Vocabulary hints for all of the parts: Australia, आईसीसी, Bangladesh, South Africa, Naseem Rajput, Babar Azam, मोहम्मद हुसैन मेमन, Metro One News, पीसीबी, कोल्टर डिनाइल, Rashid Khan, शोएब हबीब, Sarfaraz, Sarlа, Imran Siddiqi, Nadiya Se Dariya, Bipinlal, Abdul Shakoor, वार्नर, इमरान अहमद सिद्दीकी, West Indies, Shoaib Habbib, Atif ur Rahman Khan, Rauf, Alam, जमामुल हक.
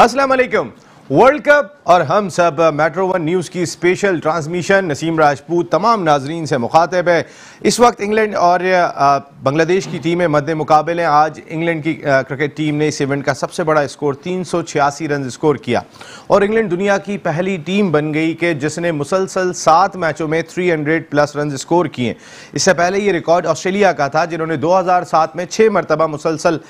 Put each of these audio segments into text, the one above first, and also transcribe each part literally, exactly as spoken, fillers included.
अस्सलाम वालेकुम। World cup और हम सब मेट्रो वन न्यूज़ की स्पेशल ट्रांसमिशन। नसीम राजपूत तमाम नाजरीन से मुखातब है। इस वक्त इंग्लैंड और बांग्लादेश की टीमें मद्दे मुकाबले हैं। आज इंग्लैंड की क्रिकेट टीम ने इस इवेंट का सबसे बड़ा स्कोर तीन सौ छियासी रन स्कोर किया और इंग्लैंड दुनिया की पहली टीम बन गई कि जिसने मुसलसल सात मैचों में three hundred plus run score किए। इससे पहले ये रिकॉर्ड ऑस्ट्रेलिया का था जिन्होंने दो हज़ार सात में छः मरतबा मुसलसल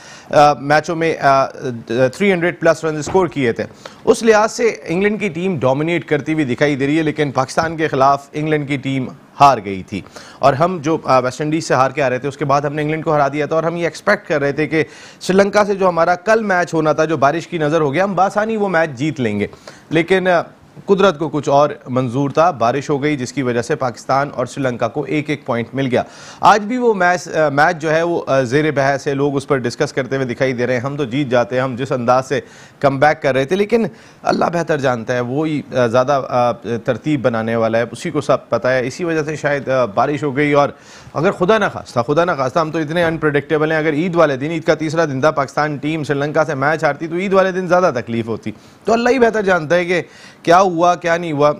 मैचों में three hundred plus run score किए थे। उस लिहाज से इंग्लैंड की टीम डोमिनेट करती हुई दिखाई दे रही है, लेकिन पाकिस्तान के खिलाफ इंग्लैंड की टीम हार गई थी और हम जो वेस्ट इंडीज़ से हार के आ रहे थे उसके बाद हमने इंग्लैंड को हरा दिया था और हम ये एक्सपेक्ट कर रहे थे कि श्रीलंका से जो हमारा कल मैच होना था, जो बारिश की नज़र हो गया, हम बासानी वो मैच जीत लेंगे, लेकिन कुदरत को कुछ और मंजूर था। बारिश हो गई जिसकी वजह से पाकिस्तान और श्रीलंका को एक एक पॉइंट मिल गया। आज भी वो मैच मैच जो है वो ज़ेर बहस है, लोग उस पर डिस्कस करते हुए दिखाई दे रहे हैं। हम तो जीत जाते हैं, हम जिस अंदाज से कम बैक कर रहे थे, लेकिन अल्लाह बेहतर जानता है, वो ही ज़्यादा तरतीब बनाने वाला है, उसी को सब पता है। इसी वजह से शायद बारिश हो गई और अगर खुदा ना खास्ता खुदा ना खास्ता हम तो इतने अनप्रडिक्टेबल हैं, अगर ईद वाले दिन, ईद का तीसरा दिन था, पाकिस्तान टीम श्रीलंका से मैच हारती तो ईद वाले दिन ज़्यादा तकलीफ होती। तो अल्लाह ही बेहतर जानता है कि क्या हुआ क्या नहीं हुआ,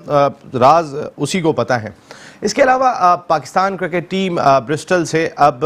राज उसी को पता है। इसके अलावा पाकिस्तान क्रिकेट टीम ब्रिस्टल से अब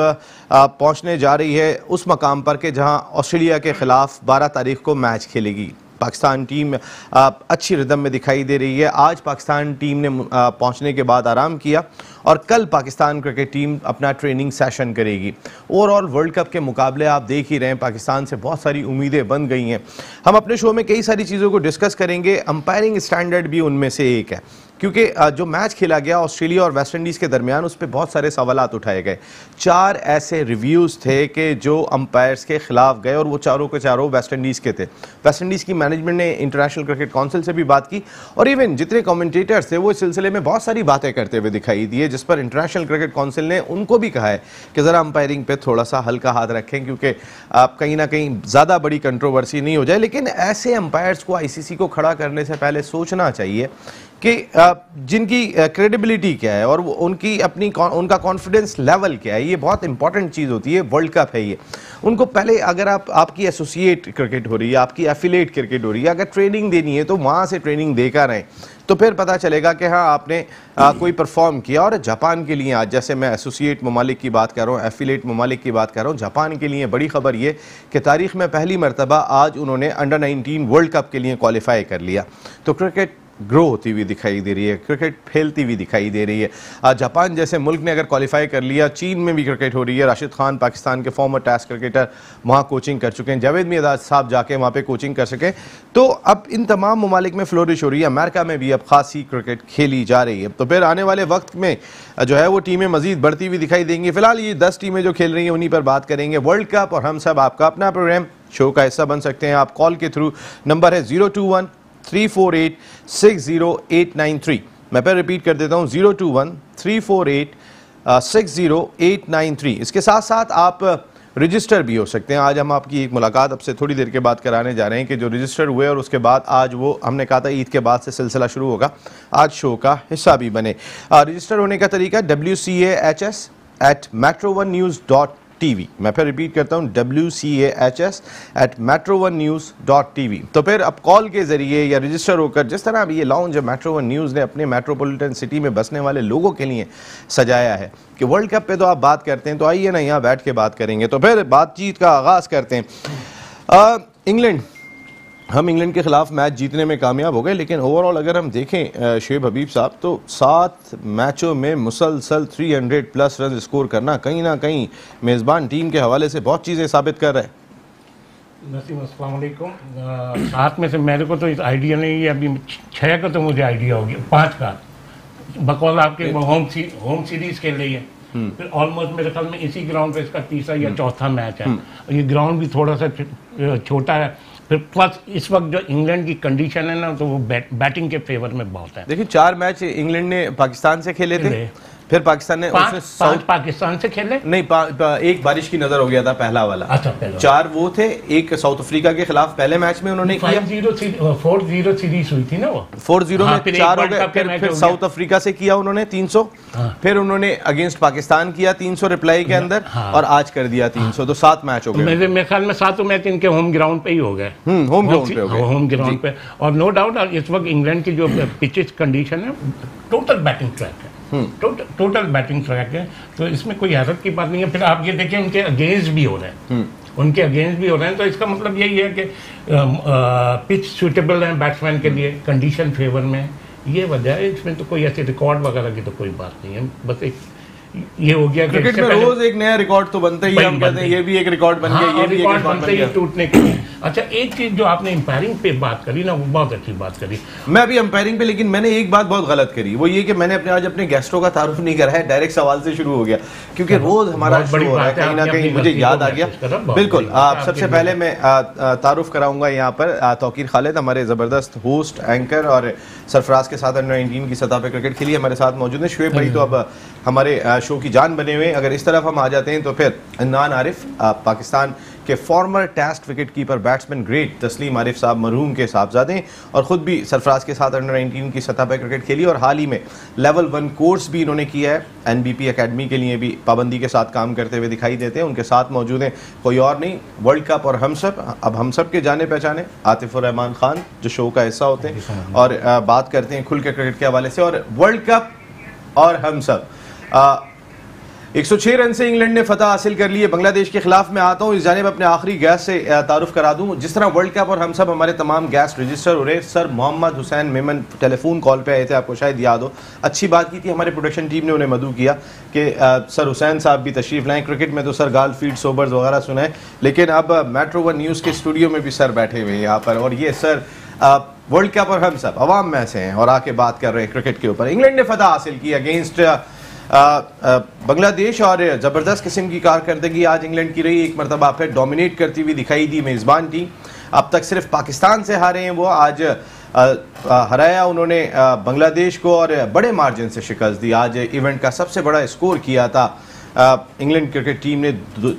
पहुंचने जा रही है उस मकाम पर कि जहां ऑस्ट्रेलिया के ख़िलाफ़ बारह तारीख को मैच खेलेगी। पाकिस्तान टीम अच्छी रिदम में दिखाई दे रही है। आज पाकिस्तान टीम ने पहुंचने के बाद आराम किया और कल पाकिस्तान क्रिकेट टीम अपना ट्रेनिंग सेशन करेगी। ओवरऑल वर्ल्ड कप के मुकाबले आप देख ही रहे हैं, पाकिस्तान से बहुत सारी उम्मीदें बन गई हैं। हम अपने शो में कई सारी चीज़ों को डिस्कस करेंगे। अंपायरिंग स्टैंडर्ड भी उनमें से एक है, क्योंकि जो मैच खेला गया ऑस्ट्रेलिया और वेस्ट इंडीज़ के दरमियान, उस पर बहुत सारे सवालात उठाए गए। चार ऐसे रिव्यूज़ थे कि जो अंपायर्स के ख़िलाफ़ गए और वो चारों के चारों वेस्ट इंडीज़ के थे। वेस्ट इंडीज़ की मैनेजमेंट ने इंटरनेशनल क्रिकेट काउंसिल से भी बात की और इवन जितने कमेंटेटर्स थे वो इस सिलसिले में बहुत सारी बातें करते हुए दिखाई दिए, जिस पर इंटरनेशनल क्रिकेट काउंसिल ने उनको भी कहा है कि ज़रा अंपायरिंग पे थोड़ा सा हल्का हाथ रखें, क्योंकि आप कहीं ना कहीं ज़्यादा बड़ी कंट्रोवर्सी नहीं हो जाए। लेकिन ऐसे अंपायर्स को आईसीसी को खड़ा करने से पहले सोचना चाहिए कि जिनकी क्रेडिबिलिटी क्या है और उनकी अपनी उनका कॉन्फिडेंस लेवल क्या है। ये बहुत इंपॉर्टेंट चीज़ होती है। वर्ल्ड कप है ये, उनको पहले अगर आप आपकी एसोसिएट क्रिकेट हो रही है, आपकी एफिलेट क्रिकेट हो रही है, अगर ट्रेनिंग देनी है तो वहाँ से ट्रेनिंग देकर रहें, तो फिर पता चलेगा कि हाँ आपने आ, कोई परफॉर्म किया। और जापान के लिए आज, जैसे मैं एसोसिएट ममालिक की बात कर रहा हूँ, एफिलेट ममालिक की बात कर रहा हूँ, जापान के लिए बड़ी खबर ये कि तारीख़ में पहली मरतबा आज उन्होंने अंडर नाइनटीन वर्ल्ड कप के लिए क्वालिफाई कर लिया। तो क्रिकेट ग्रो होती हुई दिखाई दे रही है, क्रिकेट फैलती हुई दिखाई दे रही है। जापान जैसे मुल्क ने अगर क्वालिफाई कर लिया, चीन में भी क्रिकेट हो रही है। राशिद खान पाकिस्तान के फॉर्मर टेस्ट क्रिकेटर वहाँ कोचिंग कर चुके हैं, जावेद मियांदाद साहब जाके वहाँ पे कोचिंग कर सकें। तो अब इन तमाम ममालिक में फ्लोरिश हो रही है। अमेरिका में भी अब खासी क्रिकेट खेली जा रही है। तो फिर आने वाले वक्त में जो है वो टीमें मजीद बढ़ती हुई दिखाई देंगी। फिलहाल ये दस टीमें जो खेल रही हैं उन्हीं पर बात करेंगे। वर्ल्ड कप और हम सब आपका अपना प्रोग्राम, शो का हिस्सा बन सकते हैं आप कॉल के थ्रू। नंबर है zero two one three four eight six zero eight nine three. मैं फिर रिपीट कर देता हूँ, zero two one three four eight six zero eight nine three. इसके साथ साथ आप रजिस्टर भी हो सकते हैं। आज हम आपकी एक मुलाकात अब से थोड़ी देर के बाद कराने जा रहे हैं कि जो रजिस्टर हुए और उसके बाद आज वो, हमने कहा था ईद के बाद से सिलसिला शुरू होगा, आज शो का हिस्सा भी बने। रजिस्टर होने का तरीका W C A H S at metro one news dot T V. मैं फिर रिपीट करता हूँ W C A H S at metro one news dot T V. तो फिर अब कॉल के जरिए या रजिस्टर होकर, जिस तरह अभी ये लाउंज मेट्रो वन न्यूज़ ने अपने मेट्रोपॉलिटन सिटी में बसने वाले लोगों के लिए सजाया है कि वर्ल्ड कप पे तो आप बात करते हैं, तो आइए ना यहाँ बैठ के बात करेंगे। तो फिर बातचीत का आगाज़ करते हैं। इंग्लैंड, हम इंग्लैंड के ख़िलाफ़ मैच जीतने में कामयाब हो गए, लेकिन ओवरऑल अगर हम देखें शोएब हबीब साहब, तो सात मैचों में मुसलसल तीन सौ प्लस रन स्कोर करना कहीं ना कहीं मेज़बान टीम के हवाले से बहुत चीज़ें साबित कर रहे हैं। नसीम अस्सलाम वालेकुम। सात में से मेरे को तो आइडिया नहीं है, अभी छः का तो मुझे आइडिया हो गया, पाँच का बकौल आपके होम सी, होम सीरीज़ खेल रही है, फिर ऑलमोस्ट मेरे ख्याल में इसी ग्राउंड पर इसका तीसरा या चौथा मैच है। ये ग्राउंड भी थोड़ा सा छोटा है, फिर प्लस इस वक्त जो इंग्लैंड की कंडीशन है ना, तो वो बैट, बैटिंग के फेवर में बहुत है। देखिए, चार मैच इंग्लैंड ने पाकिस्तान से खेले थे, फिर पाकिस्तान ने पांच, उसने पांच पाकिस्तान से खेले नहीं पा, पा, एक बारिश की नजर हो गया था पहला वाला। अच्छा, पहला चार वो थे, एक साउथ अफ्रीका के खिलाफ पहले मैच में उन्होंने किया फोर जीरो सीरीज हुई थी ना वो फोर जीरो में चार हो गए। फिर फिर साउथ अफ्रीका से किया उन्होंने तीन सौ, फिर उन्होंने अगेंस्ट पाकिस्तान किया तीन सौ रिप्लाई के अंदर और आज कर दिया तीन सौ, तो सात मैच हो गए। मेरे ख्याल में सातों मैच इनके होम ग्राउंड पे ही हो गए, होम ग्राउंड पे हो गए, होम ग्राउंड पे। और नो डाउट इस वक्त इंग्लैंड की जो पिचेस कंडीशन है टोटल बैटिंग ट्रैक है, टोटल टोटल बैटिंग ट्रैक है, तो इसमें कोई हैरत की बात नहीं है। फिर आप ये देखिए उनके अगेंस्ट भी हो रहे हैं, उनके अगेंस्ट भी हो रहे हैं, तो इसका मतलब यही है कि पिच सूटेबल है बैट्समैन के लिए, कंडीशन फेवर में, ये वजह है। इसमें तो कोई ऐसे रिकॉर्ड वगैरह की तो कोई बात नहीं है, बस एक ये हो गया क्रिकेट में रोज एक नया रिकॉर्ड तो बनता ही है, ये भी एक रिकॉर्ड बन गया, ये भी रिकॉर्ड बनता है टूटने के लिए। अच्छा, एक चीज जो आपने एम्पायरिंग पे बात करी ना, वो बहुत अच्छी बात करी। मैं अभी एम्पायरिंग पे, लेकिन मैंने एक बात बहुत गलत करी, वो ये कि मैंने अपने आज अपने गेस्टों का तारुफ नहीं करा है, डायरेक्ट सवाल से शुरू हो गया क्योंकि रोज हमारा बड़ी बात है, कहीं ना कहीं मुझे याद आ गया। बिल्कुल, सबसे पहले मैं तारुफ कराऊंगा यहाँ पर तौकीर खालिद, हमारे जबरदस्त होस्ट एंकर और सरफराज के साथ अंडर नाइनटीन की सतह पर क्रिकेट खेली हमारे साथ मौजूद है। शोएब भाई तो अब हमारे शो की जान बने हुए। अगर इस तरफ हम आ जाते हैं तो फिर इन्ना आरिफ, पाकिस्तान के former test wicket keeper batsman great Tasleem Arif साहब मरहूम के साहबजादे और ख़ुद भी सरफराज के साथ अंडर नाइनटीन की सतह पर क्रिकेट खेली और हाल ही में लेवल वन कोर्स भी इन्होंने किया है। एन बी पी अकेडमी के लिए भी पाबंदी के साथ काम करते हुए दिखाई देते हैं। उनके साथ मौजूद हैं कोई और नहीं, वर्ल्ड कप और हम सब, अब हम सब के जाने पहचाने आतिफ उर रहमान खान जो शो का हिस्सा होते हैं, और बात करते हैं खुल के क्रिकेट के हवाले से और वर्ल्ड कप और हम सब। एक सौ छह रन से इंग्लैंड ने फतह हासिल कर ली है बांग्लादेश के खिलाफ। मैं आता हूँ इस जाने अपने आखिरी गैस से तारुफ करा दूँ। जिस तरह वर्ल्ड कप और हम सब हमारे तमाम गैस रजिस्टर हो रहे, sir मोहम्मद हुसैन मेमन telephone call पे आए थे, आपको शायद याद हो। अच्छी बात की थी, हमारे प्रोडक्शन टीम ने उन्हें मदू किया कि सर हुसैन साहब भी तशरीफ़ लाएँ। क्रिकेट में तो सर गाल फील्ड सोबर्स वगैरह सुनाएं, लेकिन अब मेट्रो वन न्यूज़ के स्टूडियो में भी सर बैठे हुए हैं यहाँ पर, और ये सर वर्ल्ड कप और हम सब अवाम में से हैं और आके बात कर रहे हैं क्रिकेट के ऊपर। इंग्लैंड ने फतह हासिल की अगेंस्ट बांग्लादेश और ज़बरदस्त किस्म की कारकर्दगी आज इंग्लैंड की रही। एक मरतबा फिर डोमिनेट करती हुई दिखाई दी मेज़बान टीम। अब तक सिर्फ पाकिस्तान से हारे हैं वो, आज आ, आ, हराया उन्होंने बांग्लादेश को और बड़े मार्जिन से शिकस्त दी। आज इवेंट का सबसे बड़ा स्कोर किया था इंग्लैंड क्रिकेट टीम ने,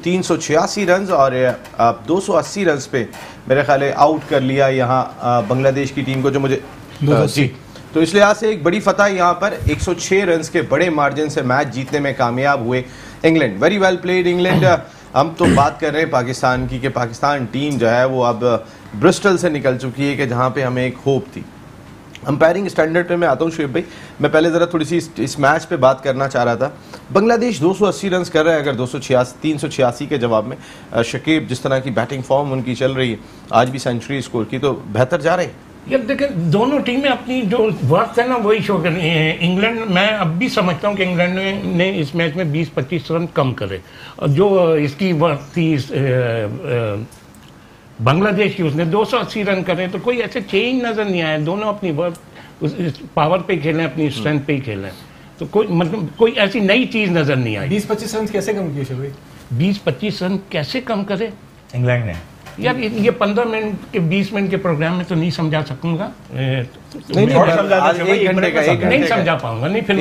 तीन सौ छियासी रन और दो सौ अस्सी रन पे मेरे ख्याल है आउट कर लिया यहाँ बांग्लादेश की टीम को, जो मुझे जी, तो इस लिहाज से एक बड़ी फतह यहाँ पर। एक सौ छह रन के बड़े मार्जिन से मैच जीतने में कामयाब हुए England. Very well played England. हम तो बात कर रहे हैं पाकिस्तान की कि पाकिस्तान टीम जो है वो अब ब्रिस्टल से निकल चुकी है कि जहाँ पे हमें एक होप थी। अंपायरिंग स्टैंडर्ड पे मैं आता हूँ शोएब भाई, मैं पहले ज़रा थोड़ी सी इस, इस मैच पे बात करना चाह रहा था। बांग्लादेश दो सौ अस्सी रन कर रहा है अगर दो सौ छियासी तीन सौ छियासी के जवाब में। शकीब जिस तरह की बैटिंग फॉर्म उनकी चल रही है, आज भी सेंचुरी स्कोर की, तो बेहतर जा रही है। यार देखें, दोनों टीमें अपनी जो वर्थ है ना वही शो कर रही हैं। इंग्लैंड, मैं अब भी समझता हूँ कि इंग्लैंड ने, ने इस मैच में बीस पच्चीस रन कम करे, और जो इसकी वर्थ थी इस, बांग्लादेश की उसने दो सौ अस्सी रन करे, तो कोई ऐसे चेंज नज़र नहीं आया। दोनों अपनी वर्थ उस, इस पावर पे खेलें, अपनी स्ट्रेंथ पे ही खेलें, तो कोई मतलब कोई ऐसी नई चीज़ नज़र नहीं आई। बीस पच्चीस रन कैसे कम किए शोएब भाई? बीस पच्चीस रन कैसे कम करे इंग्लैंड ने? यार ये पंद्रह मिनट के बीस मिनट के प्रोग्राम में तो नहीं समझा सकूंगा, नहीं समझा पाऊंगा, नहीं फिर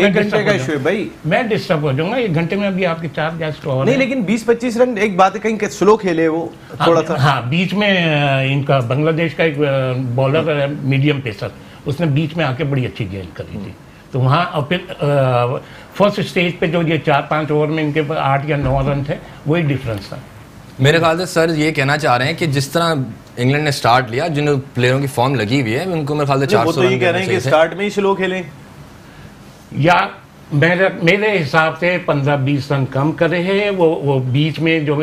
मैं डिस्टर्ब हो जाऊंगा। एक घंटे में अभी आपके चार गैस तो नहीं, लेकिन बीस पच्चीस रन एक बात है, कहीं स्लो खेले वो थोड़ा सा। हाँ, बीच में इनका बांग्लादेश का एक बॉलर है मीडियम पेसर, उसने बीच में आके बड़ी अच्छी गेंद करी थी, तो वहाँ। और फिर फर्स्ट स्टेज पे जो ये चार पाँच ओवर में इनके आठ या नौ रन थे, वही डिफरेंस था मेरे ख्याल से। सर ये कहना चाह रहे हैं कि जिस तरह इंग्लैंड ने स्टार्ट लिया, जिन प्लेयरों की फॉर्म लगी हुई है उनको मेरे ख्याल से चार सौ रन कह रहे हैं कि स्टार्ट में ही स्लो खेलें, या मेरे मेरे हिसाब से पंद्रह बीस रन कम करे हैं वो। वो बीच में जो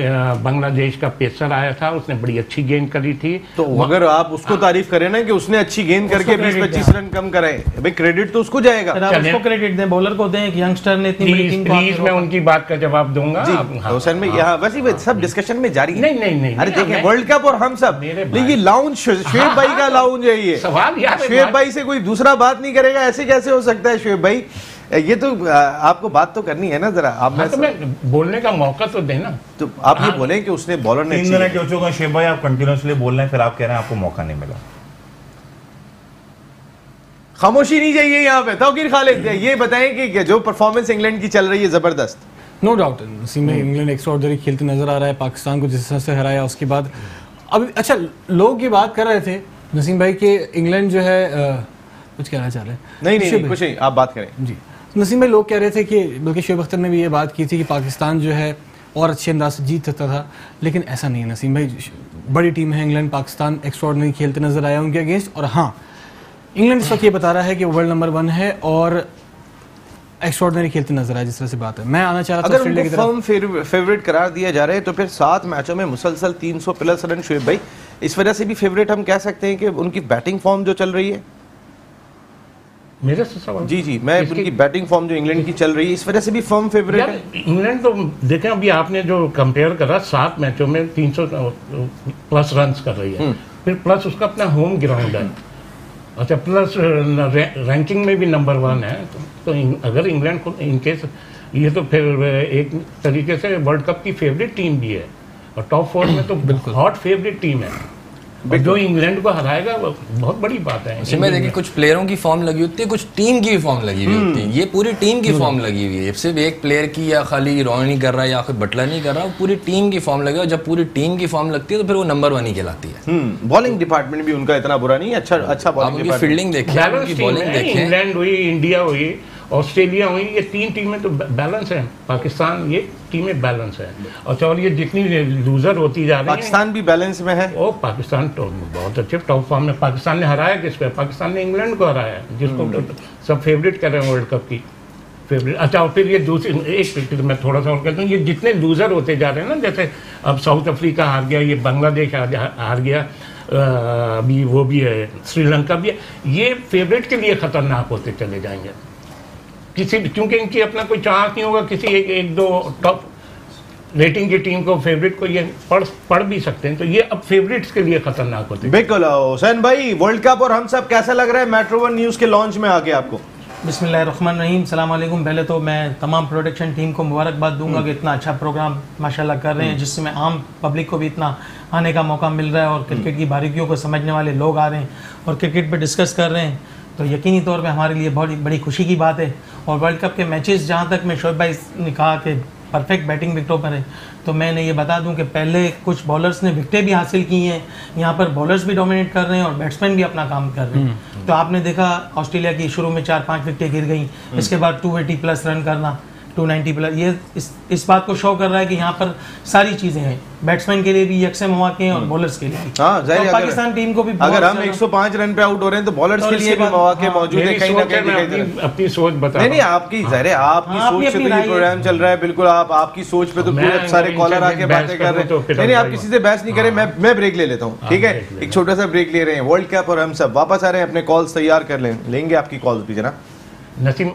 बांग्लादेश का पेसर आया था उसने बड़ी अच्छी गेंद करी थी, तो अगर आप उसको तारीफ करें ना कि उसने अच्छी गेंद करके बीस पच्चीस रन कम कराए, भाई क्रेडिट तो उसको जाएगा। आप उसको क्रेडिट दें, बॉलर को दें कि यंगस्टर ने इतनी बड़ी टीम को। प्लीज मैं उनकी बात का जवाब दूंगा हुसैन में, यहाँ वैसे सब डिस्कशन में जारी। नहीं नहीं नहीं, अरे देखिए वर्ल्ड कप और हम सब, लेकिन लाउंज शोएब भाई का लाउंज है ये। शोएब भाई से कोई दूसरा बात नहीं करेगा, ऐसे कैसे हो सकता है शोएब भाई? ये तो आपको बात तो करनी है ना जरा, आप हाँ, तो मैं बोलने का मौका तो देना। तो आप हाँ, ये बोले कि उसने बॉलर ने तीन रन चूका। शोएब भाई आप कंटिन्यूअसली बोल रहे हैं, फिर आप कह रहे हैं आपको मौका नहीं मिला। खामोशी नहीं चाहिए यहाँ पे। तौकीर खालिद, ये बताएं कि जो परफॉर्मेंस इंग्लैंड की चल रही है जबरदस्त, नो डाउट में इंग्लैंड एक्स्ट्राऑर्डिनरी खेलते नजर आ रहा है, पाकिस्तान को जिस तरह से हराया उसके बाद। अब अच्छा, लोग ये बात कर रहे थे नसीम भाई कि इंग्लैंड जो है आ, कुछ कहना चाह रहे हैं? नहीं नहीं, नहीं कुछ नहीं, आप बात करें जी नसीम भाई। लोग कह रहे थे कि, बल्कि शोएब अख्तर ने भी ये बात की थी कि पाकिस्तान जो है और अच्छे अंदाज से जीत सकता था, लेकिन ऐसा नहीं है नसीम भाई। बड़ी टीम है इंग्लैंड, पाकिस्तान एक्स्ट्राऑर्डिनरी खेलते नजर आया उनके अगेंस्ट। और हाँ, इंग्लैंड इस वक्त ये बता रहा है कि वर्ल्ड नंबर वन है और एक्स्ट्राऑर्डिनरी खेलते नजर आए, जिस तरह से बात है। मैं आना चाह रहा था, अगर उनको फर्म फेवरेट करार दिया जा रहा है तो फिर सात मैचों में मुसलसल तीन सौ प्लस रन, शोएब भाई इस वजह से भी फेवरेट हम कह सकते हैं कि उनकी बैटिंग फॉर्म जो चल रही है। मेरे जी जी मैं उनकी बैटिंग फॉर्म जो इंग्लैंड की चल रही है इस वजह से भी फर्म फेवरेट है इंग्लैंड। तो देखें अभी आपने जो कंपेयर करा, सात मैचों में तीन सौ प्लस रन कर रही है, फिर प्लस उसका अपना होम ग्राउंड है, अच्छा प्लस रैंकिंग में भी नंबर वन है, तो अगर इंग्लैंड को इनकेस ये तो फिर एक तरीके से वर्ल्ड कप की फेवरेट टीम भी है और टॉप फोर में तो बिल्कुल हॉट फेवरेट टीम है। जो इंग्लैंड को हराएगा वो बहुत बड़ी बात है। इसमें देखिए कुछ प्लेयरों की फॉर्म लगी होती है, कुछ टीम की भी फॉर्म लगी हुई होती है। ये पूरी टीम की फॉर्म लगी हुई है, सिर्फ एक प्लेयर की या खाली रोहिणी कर रहा है या फिर बटला नहीं कर रहा, पूरी टीम की फॉर्म लगी। और जब पूरी टीम की फॉर्म लगती है तो फिर वो नंबर वन ही कहलाती है। बॉलिंग डिपार्टमेंट भी उनका इतना बुरा नहीं है, अच्छा अच्छा बॉलिंग, फील्डिंग देखिए, उनकी बॉलिंग देखिए। इंग्लैंड हुई, इंडिया हुई, ऑस्ट्रेलिया हुई, ये तीन टीमें तो बैलेंस हैं, पाकिस्तान ये टीमें बैलेंस हैं। अच्छा, और ये जितनी लूजर होती जा रही है, पाकिस्तान भी बैलेंस में है। ओ पाकिस्तान तो बहुत अच्छे टॉप फॉर्म में। पाकिस्तान ने हराया किसको? पाकिस्तान ने इंग्लैंड को हराया, जिसको तो सब फेवरेट कर रहे हैं वर्ल्ड कप की फेवरेट। अच्छा, और फिर ये दूसरी एक पिक्चर मैं थोड़ा सा और कहता हूँ, ये जितने लूजर होते जा रहे हैं ना, जैसे अब साउथ अफ्रीका हार गया, ये बांग्लादेश हार गया, अभी वो भी है, श्रीलंका भी है, ये फेवरेट के लिए खतरनाक होते चले जाएंगे किसी, क्योंकि इनकी अपना कोई चांस नहीं होगा किसी एक एक दो टॉप रेटिंग की टीम को, फेवरेट को ये पढ़ पढ़ भी सकते हैं, तो ये अब फेवरेट्स के लिए खतरनाक होते हैं। बिल्कुल हुसैन भाई, वर्ल्ड कप और हम सब कैसा लग रहा है मेट्रो वन न्यूज़ के लॉन्च में आके आपको? बिस्मिल्लाह रहमान रहीम, सलाम अलैकुम। पहले तो मैं तमाम प्रोडक्शन टीम को मुबारकबाद दूंगा कि इतना अच्छा प्रोग्राम माशाल्लाह कर रहे हैं, जिसमें आम पब्लिक को भी इतना आने का मौका मिल रहा है और क्रिकेट की बारीकियों को समझने वाले लोग आ रहे हैं और क्रिकेट पर डिस्कस कर रहे हैं, तो यकीनी तौर पे हमारे लिए बहुत बड़ी खुशी की बात है। और वर्ल्ड कप के मैचेस जहाँ तक मैं शोएब भाई ने कहा कि परफेक्ट बैटिंग विकटों पर है, तो मैंने ये बता दूं कि पहले कुछ बॉलर्स ने विकटें भी हासिल की हैं, यहाँ पर बॉलर्स भी डोमिनेट कर रहे हैं और बैट्समैन भी अपना काम कर रहे हैं। तो आपने देखा ऑस्ट्रेलिया की शुरू में चार पाँच विकटें गिर गई, इसके बाद टू एटी प्लस रन करना, टू नाइन्टी प्लस, ये इस इस बात को शो कर रहा है कि यहाँ पर सारी चीज़ें हैं, बैट्समैन के लिए भी यकसे मौके हैं और बॉलर्स के लिए भी। हाँ, तो पाकिस्तान टीम को भी अगर हम एक सौ पाँच रन पे आउट हो रहे हैं तो बॉलर्स के लिए भी मौके मौजूद हैं कहीं ना कहीं। अपनी सोच बताओ, नहीं आपकी जाहिर है आपकी सोच पे ये प्रोग्राम चल रहा है, बिल्कुल आप आपकी सोच पे तो पूरे सारे कॉलर आके बातें कर रहे हैं। नहीं आप किसी से बहस नहीं करें, मैं मैं ब्रेक ले लेता हूँ, ठीक है, एक छोटा सा ब्रेक ले रहे हैं। वर्ल्ड कप और हम सब वापस आ रहे हैं, अपने कॉल्स तैयार कर लें, लेंगे आपकी कॉल्स भी जनाब नसीम।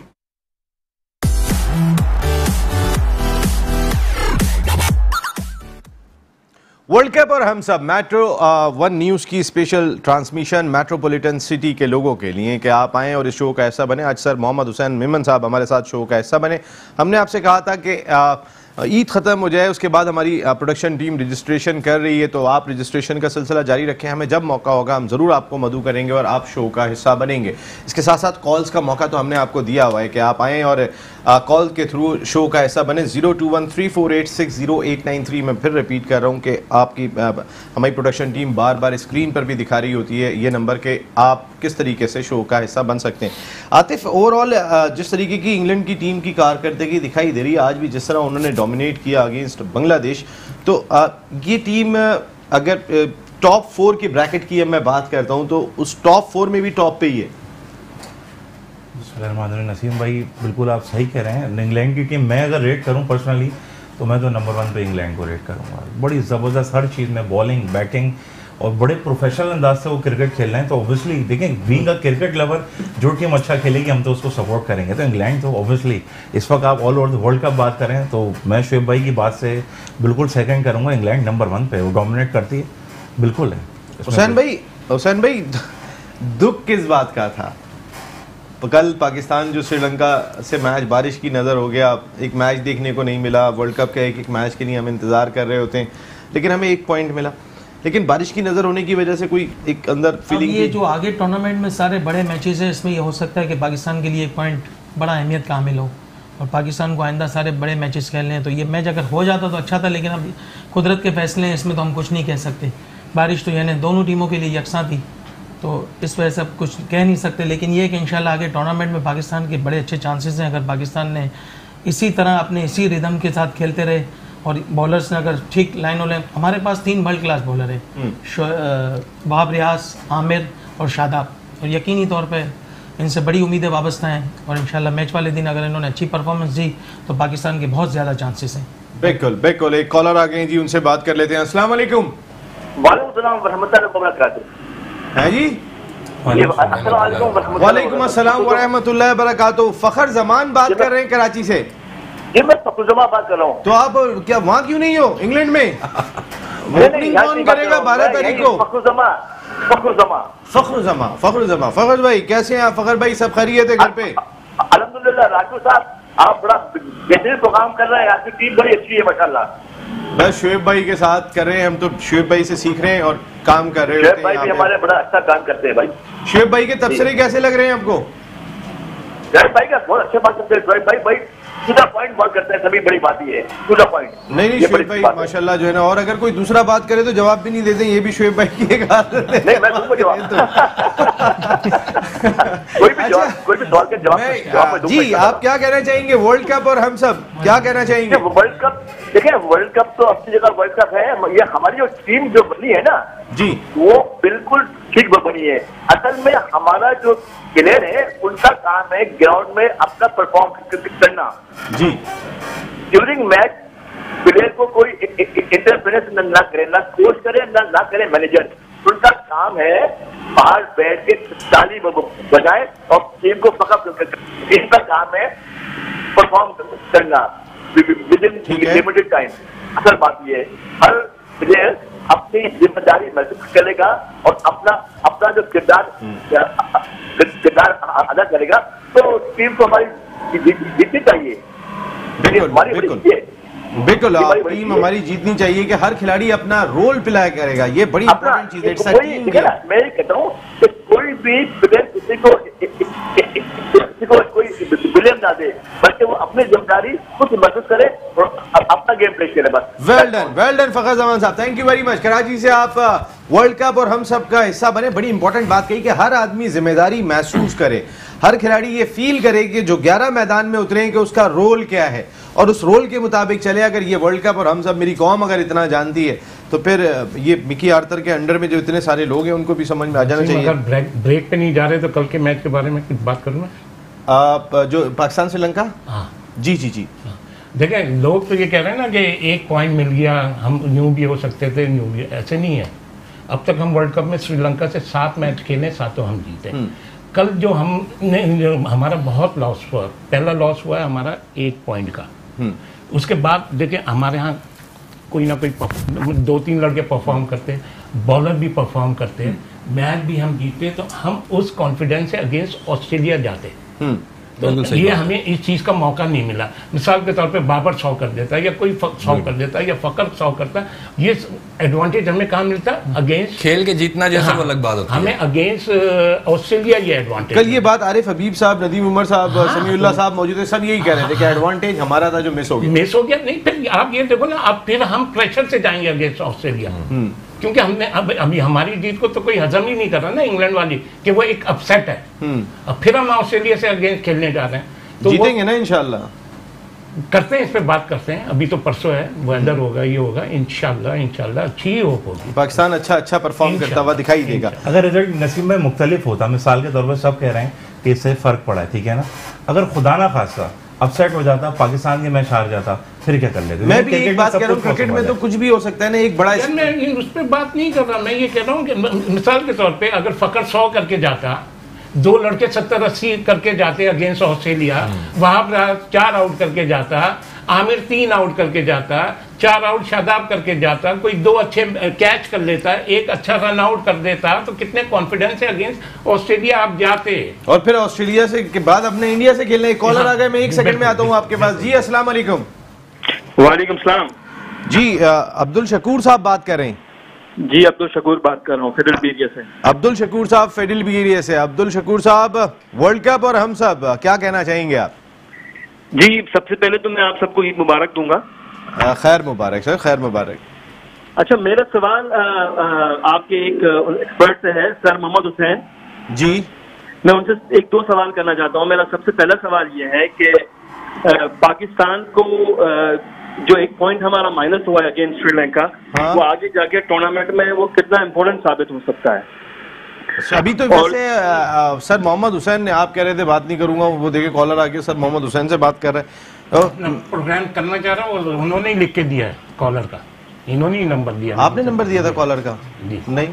वर्ल्ड कप और हम सब मेट्रो वन न्यूज़ की स्पेशल ट्रांसमिशन मेट्रोपॉलिटन सिटी के लोगों के लिए कि आप आएँ और इस शो का हिस्सा बने। आज सर मोहम्मद हुसैन मेमन साहब हमारे साथ शो का हिस्सा बने। हमने आपसे कहा था कि आ, ईद ख़त्म हो जाए उसके बाद हमारी प्रोडक्शन टीम रजिस्ट्रेशन कर रही है, तो आप रजिस्ट्रेशन का सिलसिला जारी रखें, हमें जब मौका होगा हम ज़रूर आपको मधु करेंगे और आप शो का हिस्सा बनेंगे। इसके साथ साथ कॉल्स का मौका तो हमने आपको दिया हुआ है कि आप आएँ और कॉल के थ्रू शो का हिस्सा बने। Zero two one three four eight six zero eight nine three मैं फिर रिपीट कर रहा हूँ कि आपकी हमारी प्रोडक्शन टीम बार बार स्क्रीन पर भी दिखा रही होती है ये नंबर के आप किस तरीके से शो का हिस्सा बन सकते हैं। आतिफ, ओवरऑल जिस तरीके की इंग्लैंड की टीम की कारकर्दगी दिखाई दे रही है, आज भी जिस तरह उन्होंने डोमिनेट किया अगेंस्ट बांग्लादेश, तो ये टीम अगर टॉप फोर के ब्रैकेट की मैं बात करता हूँ तो उस टॉप फोर में भी टॉप पे ही है। नसीम भाई बिल्कुल आप सही कह रहे हैं, इंग्लैंड की टीम मैं अगर रेट करूँ पर्सनली तो मैं तो नंबर वन पे इंग्लैंड को रेट करूँगा। बड़ी ज़बरदस्त हर चीज़ में, बॉलिंग, बैटिंग, और बड़े प्रोफेशनल अंदाज से वो क्रिकेट खेल रहे हैं, तो ऑब्वियसली देखें बीइंग अ क्रिकेट लवर जो टीम अच्छा खेलेगी हम तो उसको सपोर्ट करेंगे। तो इंग्लैंड तो ऑब्वियसली इस वक्त आप all over the world cup बात करें तो मैं शोएब भाई की बात से बिल्कुल सेकंड करूँगा, इंग्लैंड नंबर वन पे वो डोमिनेट करती है, बिल्कुल है। हुसैन भाई, हुसैन भाई दुख किस बात का था? कल पाकिस्तान जो श्रीलंका से मैच बारिश की नज़र हो गया, एक मैच देखने को नहीं मिला, वर्ल्ड कप के एक एक मैच के लिए हम इंतज़ार कर रहे होते हैं लेकिन हमें एक पॉइंट मिला। लेकिन बारिश की नज़र होने की वजह से कोई एक अंदर फीलिंग ये की? जो आगे टूर्नामेंट में सारे बड़े मैचेस हैं, इसमें ये हो सकता है कि पाकिस्तान के लिए एक पॉइंट बड़ा अहमियत का हामिल हो और पाकिस्तान को आइंदा सारे बड़े मैचेस खेलने हैं, तो ये मैच अगर हो जाता तो अच्छा था, लेकिन अब कुदरत के फैसले हैं, इसमें तो हम कुछ नहीं कह सकते। बारिश तो यानी दोनों टीमों के लिए यकसा थी, तो इस वजह से अब कुछ कह नहीं सकते, लेकिन ये कि इंशाल्लाह आगे टूर्नामेंट में पाकिस्तान के बड़े अच्छे चांसेस हैं। अगर पाकिस्तान ने इसी तरह अपने इसी रिदम के साथ खेलते रहे और बॉलर्स ने अगर ठीक लाइन वाइन, हमारे पास तीन वर्ल्ड क्लास बॉलर हैं, वहाब रियाज, आमिर और शादाब, और यकीनी तौर पे इनसे बड़ी उम्मीदें वाबस्ता हैं और इंशाल्लाह मैच वाले दिन अगर इन्होंने अच्छी परफॉर्मेंस दी तो पाकिस्तान के बहुत ज़्यादा चांसेस हैं। बिल्कुल बिल्कुल, एक कॉलर आ गए जी, उनसे बात कर लेते हैं। अस्सलाम वालेकुम। हैं जी, वालेकुम अस्सलाम व रहमतुल्लाहि व बरकातुहू। फखर जमान बात कर रहे हैं कराची से। जी मैं फखर जमान बात कर रहा हूँ। तो आप क्या वहाँ क्यों नहीं हो, इंग्लैंड में? ओपनिंग कौन करेगा बारह तारीख को? फखर जमान फखर जमान फखर जमान फखर जमान फखर भाई कैसे हैं आप? फखर भाई सब खैरियत है घर पे? अल्हम्दुलिल्लाह। राजू साहब आप बड़ा बेहतरीन प्रोग्राम कर रहे हैं, आपकी टीम बड़ी अच्छी है माशाल्लाह। बस शोएब भाई के साथ कर रहे हैं हम, तो शोएब भाई से सीख रहे हैं और काम कर रहे हैं। शोएब भाई भी हमारे बड़ा अच्छा काम करते हैं भाई। शोएब भाई के तबसरे कैसे लग रहे हैं आपको? शोएब भाई का बहुत अच्छे बात करते हैं, शोएब भाई भाई टू द पॉइंट बात करते हैं, सभी बड़ी बात ही है टू द पॉइंट। नहीं नहीं शोएब भाई माशाल्लाह जो है ना, और अगर कोई दूसरा बात करे तो जवाब भी नहीं देते, ये भी शोएब भाई की एक आदत है। नहीं मैं तुमको जवाब कोई भी जवाब कोई भी सवाल का जवाब जी। आप क्या कहना चाहेंगे वर्ल्ड कप और हम सब क्या कहना चाहेंगे? वर्ल्ड कप देखिए, वर्ल्ड कप तो अपनी जगह वर्ल्ड कप है, ये हमारी जो टीम जो बनी है ना जी, वो बिल्कुल ठीक बनी है। असल में हमारा जो प्लेयर है उनका काम है ग्राउंड में अपना परफॉर्म करना जी। ड्यूरिंग मैच प्लेयर को कोई इंटरफेरेंस ना करे, ना कोच करे ना करे मैनेजर, उनका काम है बाहर बैठ के ताली बजाए और टीम को पकड़, इनका काम है परफॉर्म करना विदिन लिमिटेड टाइम। असल बात यह है हर प्लेयर अपनी जिम्मेदारी महसूस करेगा और अपना अपना जो किरदार किरदार अदा करेगा तो टीम को हमारी जीतनी चाहिए। बिल्कुल टीम हमारी जीतनी चाहिए कि हर खिलाड़ी अपना रोल प्ले करेगा, ये बड़ी इंपॉर्टेंट चीज है। मैं कहता हूँ कि कोई भी प्लेयर किसी को किसी को कोई ब्लेम ना दे, बल्कि वो अपनी जिम्मेदारी खुद महसूस करे और अपना गेम प्ले करे बस। Well done, well done Fakhar Zaman साहब, thank you very much. Karachi से आप वर्ल्ड कप और हम सब का हिस्सा बने, बड़ी इंपॉर्टेंट बात कही कि हर आदमी जिम्मेदारी महसूस करे, हर खिलाड़ी ये फील करे कि जो ग्यारह मैदान में उतरे कि उसका रोल क्या है और उस रोल के मुताबिक चले। अगर ये वर्ल्ड कप और हम सब मेरी कौम अगर इतना जानती है तो फिर ये मिकी आर्थर के अंडर में जो इतने सारे लोग हैं उनको भी समझ में आ जाना चाहिए। अगर ब्रेक पे नहीं जा रहे तो कल के मैच के बारे में कुछ बात करूँ मैं, जो पाकिस्तान श्रीलंका। हाँ जी जी जी, देखें लोग तो ये कह रहे हैं ना कि एक पॉइंट मिल गया, हम न्यू भी हो सकते थे, न्यू भी, ऐसे नहीं है। अब तक हम वर्ल्ड कप में श्रीलंका से सात मैच खेले, सातों हम जीते। कल जो हमने जो हमारा बहुत लॉस हुआ, पहला लॉस हुआ है हमारा एक पॉइंट का। उसके बाद देखिए हमारे यहाँ कोई ना कोई दो तीन लड़के परफॉर्म करते हैं, बॉलर भी परफॉर्म करते हैं, मैच भी हम जीते, तो हम उस कॉन्फिडेंस से अगेंस्ट ऑस्ट्रेलिया जाते। तो ये हमें इस चीज़ का मौका नहीं मिला। मिसाल के तौर पे बाबर सौ कर देता है या कोई सौ कर देता है या फकर सौ करता है, ये एडवांटेज हमें कहाँ मिलता है अगेंस्ट खेल के जीतना जैसा हाँ, अलग बात होती है। हमें अगेंस्ट ऑस्ट्रेलिया ये एडवांटेज। कल ये बात आरिफ हबीब साहब, नदीम उमर साहब, हाँ, समीउल्लाह साहब मौजूद है, सब यही कह रहे थे कि एडवांटेज हमारा था जो मिस हो गया। मिस हो गया नहीं, फिर आप ये देखो ना, आप फिर हम प्रेशर से जाएंगे अगेंस्ट ऑस्ट्रेलिया, क्योंकि हमने अब अभी हमारी जीत को तो कोई हजम ही नहीं कर रहा ना इंग्लैंड वाली, कि वो एक अपसेट है। अब फिर हम ऑस्ट्रेलिया से अगेंस्ट खेलने जा रहे हैं तो जीतेंगे ना इंशाल्लाह, करते हैं इस पे बात करते हैं। अभी तो परसों है, वेदर होगा, ये होगा, इंशाल्लाह इंशाल्लाह अच्छी होप होगी, पाकिस्तान अच्छा अच्छा परफॉर्म करता हुआ दिखाई देगा। अगर रिजल्ट नसीब में मुख्तलिफ होता, मिसाल के तौर पर सब कह रहे हैं कि इससे फर्क पड़ा है, ठीक है ना, अगर खुदा ना खासा अपसेट हो जाता, पाकिस्तान के मैच हार जाता, फिर क्या कर लेते? मैं भी एक बात कह रहा हूँ, क्रिकेट में तो कुछ भी हो सकता है ना, एक बड़ा मैं उस पर बात नहीं कर रहा, मैं ये कह रहा हूँ कि मिसाल के तौर पे अगर फकर सौ करके जाता, दो लड़के सत्तर अस्सी करके जाते अगेंस्ट ऑस्ट्रेलिया, वहां पर चार आउट करके जाता, आमिर तीन आउट करके जाता, चार आउट शादाब करके जाता, कोई दो अच्छे कैच कर लेता, एक अच्छा रन आउट कर देता, तो कितने कॉन्फिडेंस से अगेंस्ट ऑस्ट्रेलिया आप जाते। और फिर ऑस्ट्रेलिया से के बाद अपने इंडिया से खेलने। कॉलर आ गए, मैं एक सेकंड में आता हूँ आपके पास जी। अस्सलाम वालेकुम। वालेकुम सलाम जी, अब्दुल शकूर साहब बात कर रहे हैं जी अब्दुल शकूर बात कर रहा हूँ फेडरल बीरिया से। अब्दुल शकूर साहब फेडरल बीरिया से। अब्दुल शकूर साहब, वर्ल्ड कप और हम सब, क्या कहना चाहेंगे आप? जी सबसे पहले तो मैं आप सबको ईद मुबारक दूंगा। खैर मुबारक सर, खैर मुबारक। अच्छा मेरा सवाल आ, आ, आपके एक एक्सपर्ट से है सर मोहम्मद हुसैन जी। मैं उनसे एक दो सवाल करना चाहता हूँ। मेरा सबसे पहला सवाल ये है कि आ, पाकिस्तान को आ, जो एक पॉइंट हमारा माइनस हुआ है अगेंस्ट श्रीलंका, हाँ? वो आगे जाके टूर्नामेंट में वो कितना इम्पोर्टेंट साबित हो सकता है? अभी तो वैसे और... सर मोहम्मद हुसैन ने, आप कह रहे थे बात नहीं करूंगा, वो देखे कॉलर आके सर मोहम्मद हुसैन से बात कर रहे हैं। प्रोग्राम करना चाह रहा हूँ, उन्होंने लिख के दिया है कॉलर का, इन्होंने नंबर दिया। आपने नंबर दिया था कॉलर का? नहीं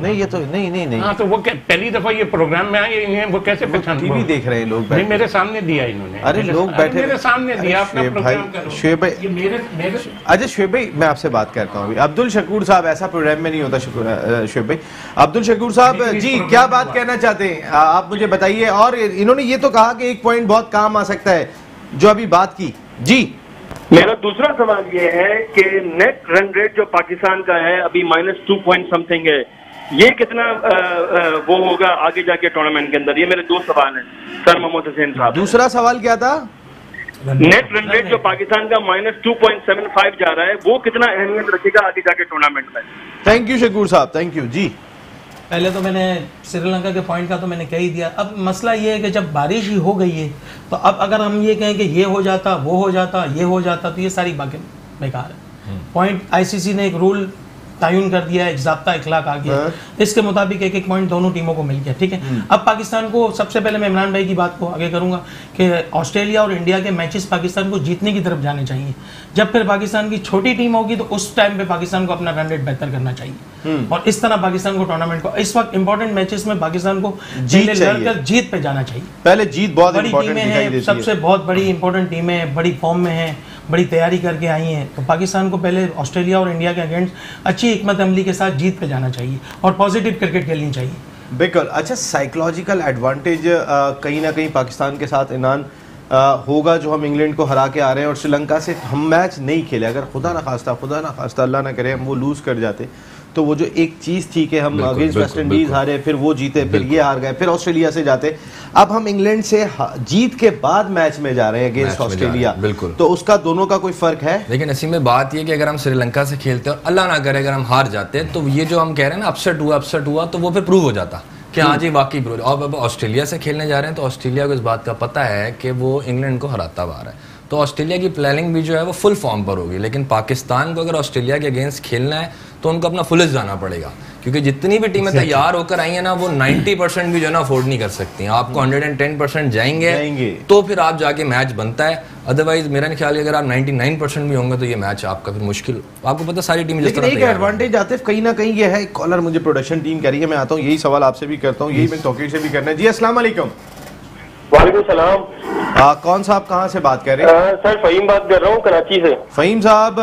नहीं ये तो नहीं नहीं नहीं। हाँ तो वो पहली दफा ये प्रोग्राम में आए, इन्हें वो कैसे पहचान? टीवी देख रहे हैं लोग। नहीं मेरे सामने दिया इन्होंने। अरे लोग बैठे मेरे सामने दिया अपना प्रोग्राम। शोएब भाई, अच्छा शोएब भाई मैं आपसे बात करता हूँ। अब्दुल शकूर साहब, ऐसा प्रोग्राम में नहीं होता शोएब भाई। अब्दुल शकूर साहब जी क्या बात कहना चाहते हैं आप, मुझे बताइए। और इन्होंने ये तो कहा कि एक पॉइंट बहुत काम आ सकता है, जो अभी बात की जी। मेरा दूसरा सवाल ये है कि नेट रन रेट जो पाकिस्तान का है अभी माइनस टू पॉइंट समथिंग है, ये कितना आ, आ, वो होगा आगे जाके टूर्नामेंट के अंदर? ये मेरे दो सवाल हैं सर मोहम्मद हुसैन साहब। दूसरा सवाल क्या था? नेट रन रेट जो पाकिस्तान का minus two point seven five जा रहा है, वो कितना अहमियत रखेगा आगे जाके टूर्नामेंट में? थैंक यू शकूर साहब, थैंक यू जी। पहले तो मैंने श्रीलंका के पॉइंट का तो मैंने कह ही दिया। अब मसला ये है कि जब बारिश ही हो गई है तो अब अगर हम ये कहें कि ये हो जाता वो हो जाता ये हो जाता, तो ये सारी बातें बेकार है। पॉइंट आईसीसी ने एक रूल तयन कर दिया है, एक ज़ाब्ता इखलाक आ गया, इसके मुताबिक एक एक पॉइंट दोनों टीमों को मिल गया। ठीक है, अब पाकिस्तान को, सबसे पहले मैं इमरान भाई की बात को आगे करूंगा कि ऑस्ट्रेलिया और इंडिया के मैचेस पाकिस्तान को जीतने की तरफ जाने चाहिए। जब फिर पाकिस्तान की छोटी टीम होगी तो उस टाइम पे पाकिस्तान को अपना रन रेट बेहतर करना चाहिए और इस तरह पाकिस्तान को टूर्नामेंट को, इस वक्त इंपॉर्टेंट मैचेस में पाकिस्तान को जीत कर जीत पे जाना चाहिए। पहले जीत, बहुत बड़ी टीमें हैं, सबसे बहुत बड़ी इंपॉर्टेंट टीमें, बड़ी फॉर्म में है, बड़ी तैयारी करके आई हैं, तो पाकिस्तान को पहले ऑस्ट्रेलिया और इंडिया के अगेंस्ट अच्छी हिकमत अमली के साथ जीत पे जाना चाहिए और पॉजिटिव क्रिकेट खेलनी चाहिए। बिल्कुल। अच्छा साइकोलॉजिकल एडवांटेज कहीं ना कहीं पाकिस्तान के साथ इनान होगा, जो हम इंग्लैंड को हरा के आ रहे हैं और श्रीलंका से हम मैच नहीं खेले। अगर खुदा ना खास्ता खुदा ना खास्ता अल्लाह ना करे हम वो लूज़ कर जाते, तो वो जो एक चीज़ थी कि हम अगेंस्ट वेस्ट इंडीज़ हारे, फिर वो जीते, फिर ये हार गए, फिर ऑस्ट्रेलिया से जाते। अब हम इंग्लैंड से जीत के बाद मैच में जा रहे हैं अगेंस्ट ऑस्ट्रेलिया, बिल्कुल, तो उसका दोनों का कोई फर्क है। लेकिन इसी में बात यह कि अगर हम श्रीलंका से खेलते और अल्लाह ना करे अगर हम हार जाते, तो ये जो हम कह रहे हैं ना अपसेट हुआ अपसेट हुआ, तो वो फिर प्रूव हो जाता कि हाँ जी वाकई प्रूव। अब अब ऑस्ट्रेलिया से खेलने जा रहे हैं तो ऑस्ट्रेलिया को इस बात का पता है कि वो इंग्लैंड को हराता हुआ है, तो ऑस्ट्रेलिया की प्लानिंग भी जो है वो फुल फॉर्म पर होगी। लेकिन पाकिस्तान को अगर ऑस्ट्रेलिया के अगेंस्ट खेलना है तो उनको अपना फुलिस जाना पड़ेगा, क्योंकि जितनी भी टीमें तैयार होकर आई हैं ना वो नब्बे परसेंट भी जो है ना अफोर्ड नहीं कर सकती। आपको एक सौ दस परसेंट जाएंगे, जाएंगे तो फिर आप जाके मैच बनता है, अदरवाइज मेरा ख्याल है अगर आप निन्यानवे परसेंट भी होंगे तो ये मैच आपका फिर मुश्किल। आपको पता सारी टीम, लेकिन एक एडवांटेज आतिफ कहीं ना कहीं ये है। कॉलर मुझे प्रोडक्शन टीम कह रही है, मैं आता हूँ यही सवाल आपसे भी करता हूँ, यही मैं तौकीर से भी करना है जी। अस्सलाम वालेकुम। वालेकुम सलाम। कौन साहब कहाँ से बात कर रहे हैं? सर फहीम बात कर रहा हूँ कराची से। फहीम साहब,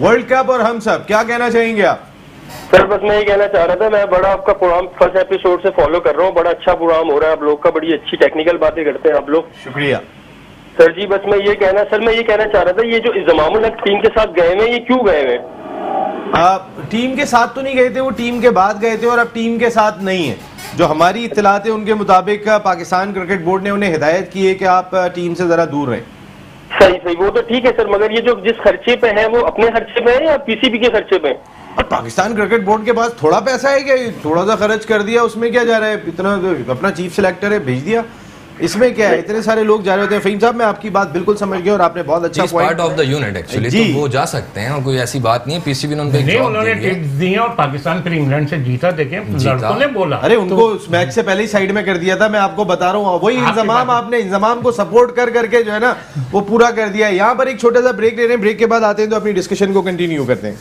वर्ल्ड कप और हम सब, क्या कहना चाहेंगे आप? सर बस मैं ये कहना चाह रहा था, मैं बड़ा आपका प्रोग्राम फर्स्ट एपिसोड से फॉलो कर रहा हूँ, बड़ा अच्छा प्रोग्राम हो रहा है आप लोग का, बड़ी अच्छी टेक्निकल बातें करते हैं आप लोग। शुक्रिया सर जी। बस मैं ये कहना सर मैं ये कहना चाह रहा था, ये जो जमामुल हक टीम के साथ गए हुए, ये क्यों गए हुए? टीम के साथ तो नहीं गए थे, वो टीम के बाद गए थे और अब टीम के साथ नहीं है। जो हमारी इतलात है उनके मुताबिक पाकिस्तान क्रिकेट बोर्ड ने उन्हें हिदायत की है कि आप टीम से जरा दूर रहें। सही सही, वो तो ठीक है सर, मगर ये जो जिस खर्चे पे है वो अपने खर्चे पे है या पीसीबी के खर्चे पे? और पाकिस्तान क्रिकेट बोर्ड के पास थोड़ा पैसा है, क्या थोड़ा सा खर्च कर दिया, उसमें क्या जा रहा है? इतना अपना चीफ सिलेक्टर है, भेज दिया, इसमें क्या है? इतने सारे लोग जा रहे होते हैं। फहीम साहब मैं आपकी बात बिल्कुल समझ गया और आपने बहुत अच्छा point of the unit actually, तो वो जा सकते हैं और कोई ऐसी बात नहीं है। पीसीबी ने उनको नहीं, उन्होंने टिप्स दी और पाकिस्तान फिर इंग्लैंड से जीता, देखें लड़कों ने बोला। अरे उनको मैच से पहले ही साइड में कर दिया था, मैं आपको बता रहा हूँ। वही इंजमाम, आपने इंजमाम को सपोर्ट कर करके जो है ना वो पूरा कर दिया। यहाँ पर एक छोटा सा ब्रेक ले रहे हैं, ब्रेक के बाद आते हैं तो अपनी डिस्कशन को कंटिन्यू करते हैं।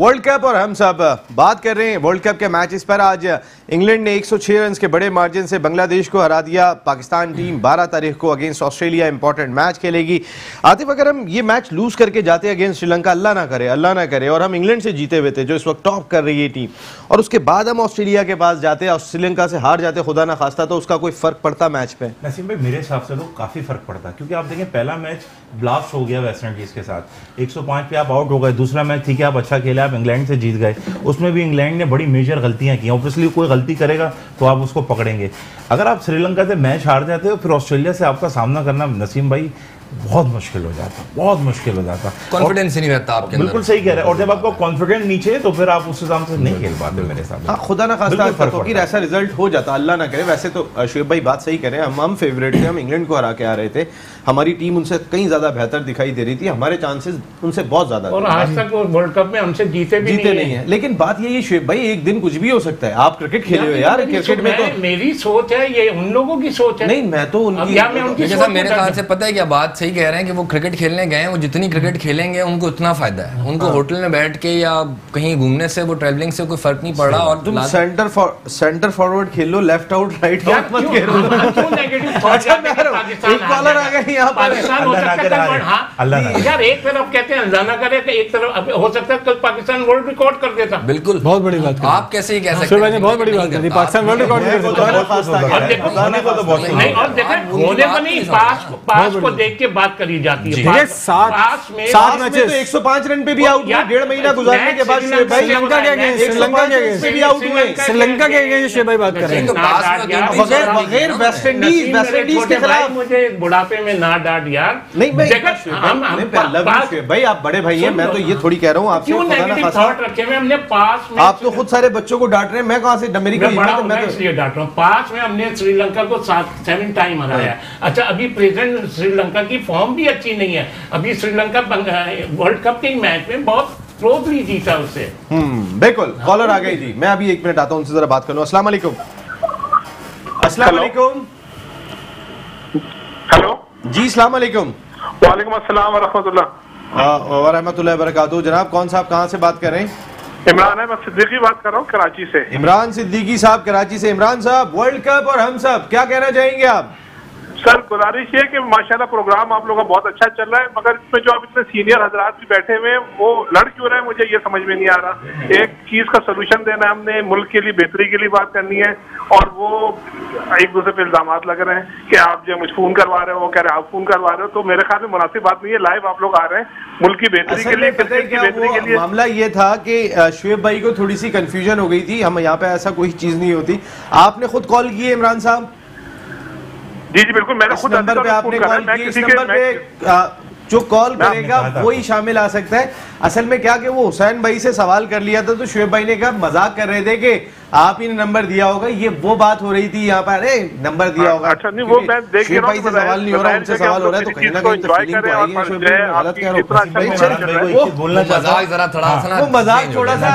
वर्ल्ड कप और हम सब बात कर रहे हैं। वर्ल्ड कप के मैचेस पर आज इंग्लैंड ने एक सौ छह रन के बड़े मार्जिन से बांग्लादेश को हरा दिया। पाकिस्तान टीम बारह तारीख को अगेंस्ट ऑस्ट्रेलिया इंपॉर्टेंट मैच खेलेगी। आतिफ, अगर हम ये मैच लूज करके जाते अगेंस्ट श्रीलंका, अल्लाह ना करे अल्लाह ना करे, और हम इंग्लैंड से जीते हुए थे जो इस वक्त टॉप कर रही है टीम, और उसके बाद हम ऑस्ट्रेलिया के पास जाते और श्रीलंका से हार जाते खुदा ना खास्ता, तो उसका कोई फर्क पड़ता मैच पे? नसीम भाई, मेरे हिसाब से तो काफ़ी फर्क पड़ता, क्योंकि आप देखें पहला मैच ब्लास्ट हो गया वेस्ट इंडीज़ के साथ, एक सौ पाँच पे आप आउट हो गए। दूसरा मैच ठीक है, आप अच्छा खेला, आप इंग्लैंड से जीत गए, उसमें भी इंग्लैंड ने बड़ी मेजर गलतियां की। ऑब्वियसली कोई गलती करेगा तो आप उसको पकड़ेंगे। अगर आप श्रीलंका से मैच हार जाते हो, फिर ऑस्ट्रेलिया से आपका सामना करना नसीम भाई बहुत मुश्किल हो जाता, बहुत मुश्किल हो जाता। कॉन्फिडेंस नहीं रहता आपके अंदर। बिल्कुल सही कह रहे हैं, और जब आपका कॉन्फिडेंस नीचे है तो फिर आप उस हिसाब से नहीं खेल पाते मेरे हिसाब से। खुदा ना खास्ता फकीर ऐसा रिजल्ट हो जाता, अल्लाह ना करे। वैसे तो शोएब भाई बात सही कह रहे हैं, हम हम फेवरेट थे, हम इंग्लैंड को हरा के आ रहे थे, हमारी टीम उनसे कहीं ज़्यादा बेहतर दिखाई दे रही थी, हमारे चांसेस उनसे बहुत ज़्यादा, और आज तक वर्ल्ड कप में हमसे जीते भी जीते नहीं है। लेकिन बात यही है शोएब भाई, एक दिन कुछ भी हो सकता है। आप क्रिकेट खेले हो यार, क्रिकेट में तो मेरी सोच है, ये उन लोगों की सोच है। नहीं, मैं तो मेरे ख्याल से पता है क्या बात सही कह रहे हैं कि वो क्रिकेट खेलने गए हैं, वो जितनी क्रिकेट खेलेंगे उनको उतना फायदा है। उनको हाँ। होटल में बैठ के या कहीं घूमने से, वो ट्रैवलिंग से कोई फर्क नहीं पड़ रहा। और तुम सेंटर फॉर, सेंटर फॉरवर्ड खेलो, लेफ्ट आउट राइट आउट मत खेलो। एक बॉलर आ गए यहां पर, यार एक तरफ कहते हैं अनजाना करे, एक तरफ हो सकता है कल पाकिस्तान वर्ल्ड रिकॉर्ड कर देता। बिल्कुल, बहुत बड़ी बात, आप कैसे कह सकते हैं? बहुत बड़ी बात है, पाकिस्तान वर्ल्ड रिकॉर्ड कर के बात करी जाती है। पास, साथ, पास में, साथ में तो एक सौ पाँच रन पे भी आउट हुए। डेढ़ महीना गुजारने के बाद श्रीलंका के अगेंस्ट श्रीलंका के अगेंस्ट भी आउट हुए। श्रीलंका के अगेंस्ट शोएब भाई बात कर रहे हैं, बगैर बगैर वेस्ट इंडीज वेस्ट इंडीज के खिलाफ मुझे बुढ़ापे में ना डांट यार। नहीं भाई, आप बड़े भाई हैं, मैं तो ये थोड़ी कह रहा हूँ आपसे, आप तो खुद सारे बच्चों को डांट रहे हैं, मैं कहाँ से मेरी डांट रहा हूँ। पास में हमने श्रीलंका को सेवन टाइम हराया। अच्छा, अभी प्रेजेंट श्रीलंका की फॉर्म भी अच्छी नहीं है। अभी श्रीलंका वर्ल्ड कप के मैच में बहुत क्लोजली जीता उससे। हम्म, बिल्कुल। कॉलर आ गई जी, मैं अभी एक मिनट आता हूं, उनसे जरा बात कर लूं। अस्सलाम वालेकुम। अस्सलाम वालेकुम। हेलो जी, अस्सलाम वालेकुम। वालेकुम अस्सलाम व रहमतुल्लाह व रहमतुल्लाह व बरकातहू। जनाब कौन साहब, कहां से बात कर रहे हैं? इमरान अहमद सिद्दीकी बात कर रहा हूं, कराची से। इमरान सिद्दीकी साहब कराची से। इमरान साहब, वर्ल्ड कप और हम सब, क्या कहना चाहेंगे आप? सर गुजारिश है कि माशाल्लाह प्रोग्राम आप लोगों का बहुत अच्छा चल रहा है, मगर इसमें जो आप इतने सीनियर हजरात भी बैठे हुए हैं वो लड़ क्यों रहे हैं, मुझे ये समझ में नहीं आ रहा। एक चीज़ का सोल्यूशन देना है, हमने मुल्क के लिए बेहतरी के लिए बात करनी है, और वो एक दूसरे पे इल्जाम लग रहे हैं कि आप जो मुझे फ़ोन करवा रहे हो, वो कह रहे हैं आप फ़ोन करवा रहे हो, तो मेरे ख्याल में मुनासिब बात नहीं है। लाइव आप लोग आ रहे हैं मुल्क की बेहतरी के लिए, क्रिकेट की बेहतरी के लिए। मामला ये था कि शोएब भाई को थोड़ी सी कन्फ्यूजन हो गई थी, हम यहाँ पे ऐसा कोई चीज़ नहीं होती। आपने खुद कॉल की है इमरान साहब? जी जी बिल्कुल, मैंने खुद नंबर पे आपने कॉल की, इस नंबर पे जो कॉल करेगा वही शामिल आ सकता है। असल में क्या कि वो हुसैन भाई से सवाल कर लिया था, तो शोएब भाई ने कहा मजाक कर रहे थे कि आप ही ने नंबर दिया होगा, ये वो बात हो रही थी यहाँ पर। अरे नंबर दिया होगा, अच्छा नहीं वो मैं देख रहा हूँ, सवाल नहीं हो रहा, उनसे सवाल हो रहा है, तो कहीं ना कहीं तफसील को आएगी। शोएब भाई गलत कह रहे हो, वो बोलना मजाक जरा थोड़ा सा, वो मजाक थोड़ा सा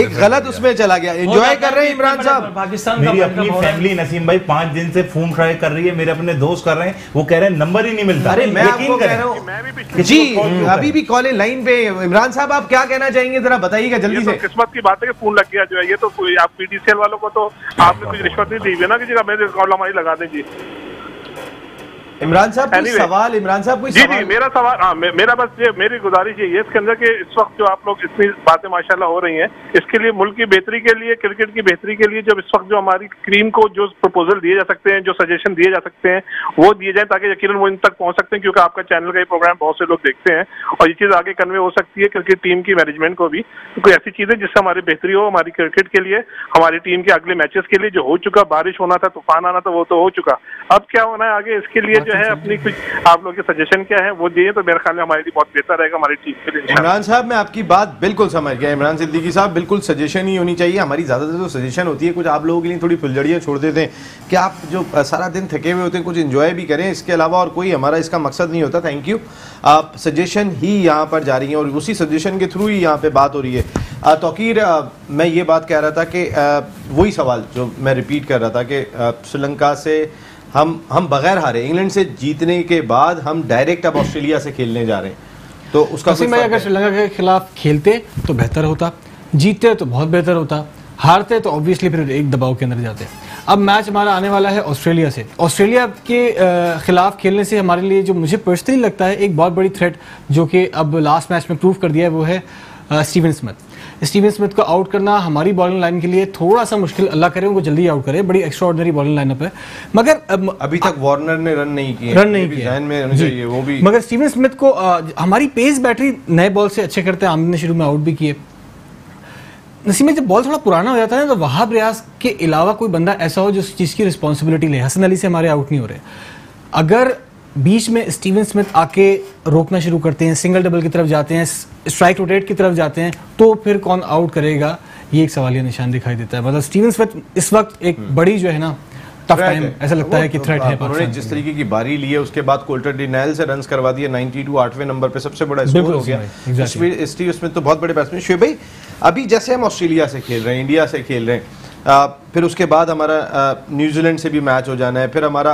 एक गलत उसमें चला गया। एंजॉय कर रहे हैं इमरान साहब पाकिस्तान का। मेरी अपनी फैमिली नसीम भाई पांच दिन से फोन ट्राई कर रही है, मेरे अपने दोस्त कर रहे हैं, वो कह रहे हैं नंबर ही नहीं मिलता। अरे मैं आपको कह रहा हूँ जी, अभी भी कॉल लाइन पे। इमरान साहब आप क्या कहना चाहेंगे, जरा बताइएगा जल्दी से। किस्मत की बात है कि फोन लग गया जो है, ये तो आप पीडीसीएल वालों को तो आपने कुछ रिश्वत नहीं दी हुई है ना, कि जरा मेरे कॉल हमारी लगा देंगी। इमरान साहब anyway, सवाल इमरान साहब कोई जी सवाल? जी मेरा सवाल आ, मे, मेरा बस ये मेरी गुजारिश है इसके अंदर कि इस वक्त जो आप लोग इतनी बातें माशाल्लाह हो रही हैं, इसके लिए मुल्क की बेहतरी के लिए, क्रिकेट की बेहतरी के लिए, जब इस वक्त जो हमारी टीम को जो प्रपोजल दिए जा सकते हैं, जो सजेशन दिए जा सकते हैं, वो दिए जाएँ, ताकि यकीनन वो इन तक पहुँच सकते हैं, क्योंकि आपका चैनल का ये प्रोग्राम बहुत से लोग देखते हैं, और ये चीज़ आगे कन्वे हो सकती है क्रिकेट टीम की मैनेजमेंट को भी। कोई ऐसी चीज़ है जिससे हमारी बेहतरी हो, हमारी क्रिकेट के लिए, हमारी टीम के अगले मैचेस के लिए। जो हो चुका, बारिश होना था, तूफान आना था, वो तो हो चुका, अब क्या होना है आगे, इसके लिए जो है अपनी कुछ आप लोगों के सजेशन क्या है वो दिए, तो मेरे ख्याल में हमारे लिए बहुत बेहतर रहेगा, हमारी टीम के लिए। इमरान साहब मैं आपकी बात बिल्कुल समझ गया। इमरान सिद्दीकी साहब बिल्कुल सजेशन ही होनी चाहिए, हमारी ज़्यादातर जो सजेशन होती है कुछ आप लोगों के लिए थोड़ी फुलझड़ियाँ छोड़ देते हैं कि आप जो सारा दिन थके हुए होते हैं, कुछ इन्जॉय भी करें, इसके अलावा और कोई हमारा इसका मकसद नहीं होता। थैंक यू, आप सजेशन ही यहाँ पर जा रही हैं और उसी सजेशन के थ्रू ही यहाँ पर बात हो रही है। तौकीर, मैं ये बात कह रहा था कि वही सवाल जो मैं रिपीट कर रहा था कि श्रीलंका से हम हम बगैर हारे, इंग्लैंड से जीतने के बाद हम डायरेक्ट अब ऑस्ट्रेलिया से खेलने जा रहे हैं, तो उसका मैं अगर श्रीलंका के खिलाफ खेलते तो बेहतर होता, जीतते तो बहुत बेहतर होता, हारते हैं तो ऑब्वियसली फिर एक दबाव के अंदर जाते हैं। अब मैच हमारा आने वाला है ऑस्ट्रेलिया से। ऑस्ट्रेलिया के खिलाफ खेलने से हमारे लिए जो मुझे पर्सनली लगता है एक बहुत बड़ी थ्रेट जो कि अब लास्ट मैच में प्रूव कर दिया है वो है स्टीवन स्मिथ। स्टीवन स्मिथ को आउट करना हमारी बॉलिंग लाइन के लिए थोड़ा सा मुश्किल, अल्लाह करे उनको जल्दी आउट करे, बड़ी एक्स्ट्रा ऑर्डिनरी बॉलिंग लाइनअप है। मगर अब, अभी तक वार्नर ने रन नहीं किए रन नहीं किए वो भी, मगर स्टीवन स्मिथ को आ, हमारी पेस बैटरी नए बॉल से अच्छे करते हैं। आमिर ने शुरू में आउट भी किए। नसीम, जब बॉल थोड़ा पुराना हो जाता है ना तो वहाब रियाज के अलावा कोई बंदा ऐसा हो जो इस चीज़ की रिस्पॉन्सिबिलिटी ले। हसन अली से हमारे आउट नहीं हो रहे। अगर बीच में स्टीवन स्मिथ आके रोकना शुरू करते हैं, सिंगल डबल की तरफ जाते हैं, स्ट्राइक रोटेट की तरफ जाते हैं, तो फिर कौन आउट करेगा, ये एक सवालिया निशान दिखाई देता है। मतलब स्टीवन स्मिथ इस वक्त एक बड़ी जो है ना टफ टाइम ऐसा लगता है कि थ्रेट है। उन्होंने जिस तरीके की बारी ली है उसके बाद कोल्टर डिनाइल से रन्स करवा दिए, बानवे आठवें नंबर पे सबसे बड़ा स्कोर हो गया। स्टीवन स्मिथ तो बहुत बड़े बैट्समैन। शोएब भाई, अभी जैसे हम ऑस्ट्रेलिया से खेल रहे हैं, इंडिया से खेल रहे हैं, आ, फिर उसके बाद हमारा न्यूजीलैंड से भी मैच हो जाना है, फिर हमारा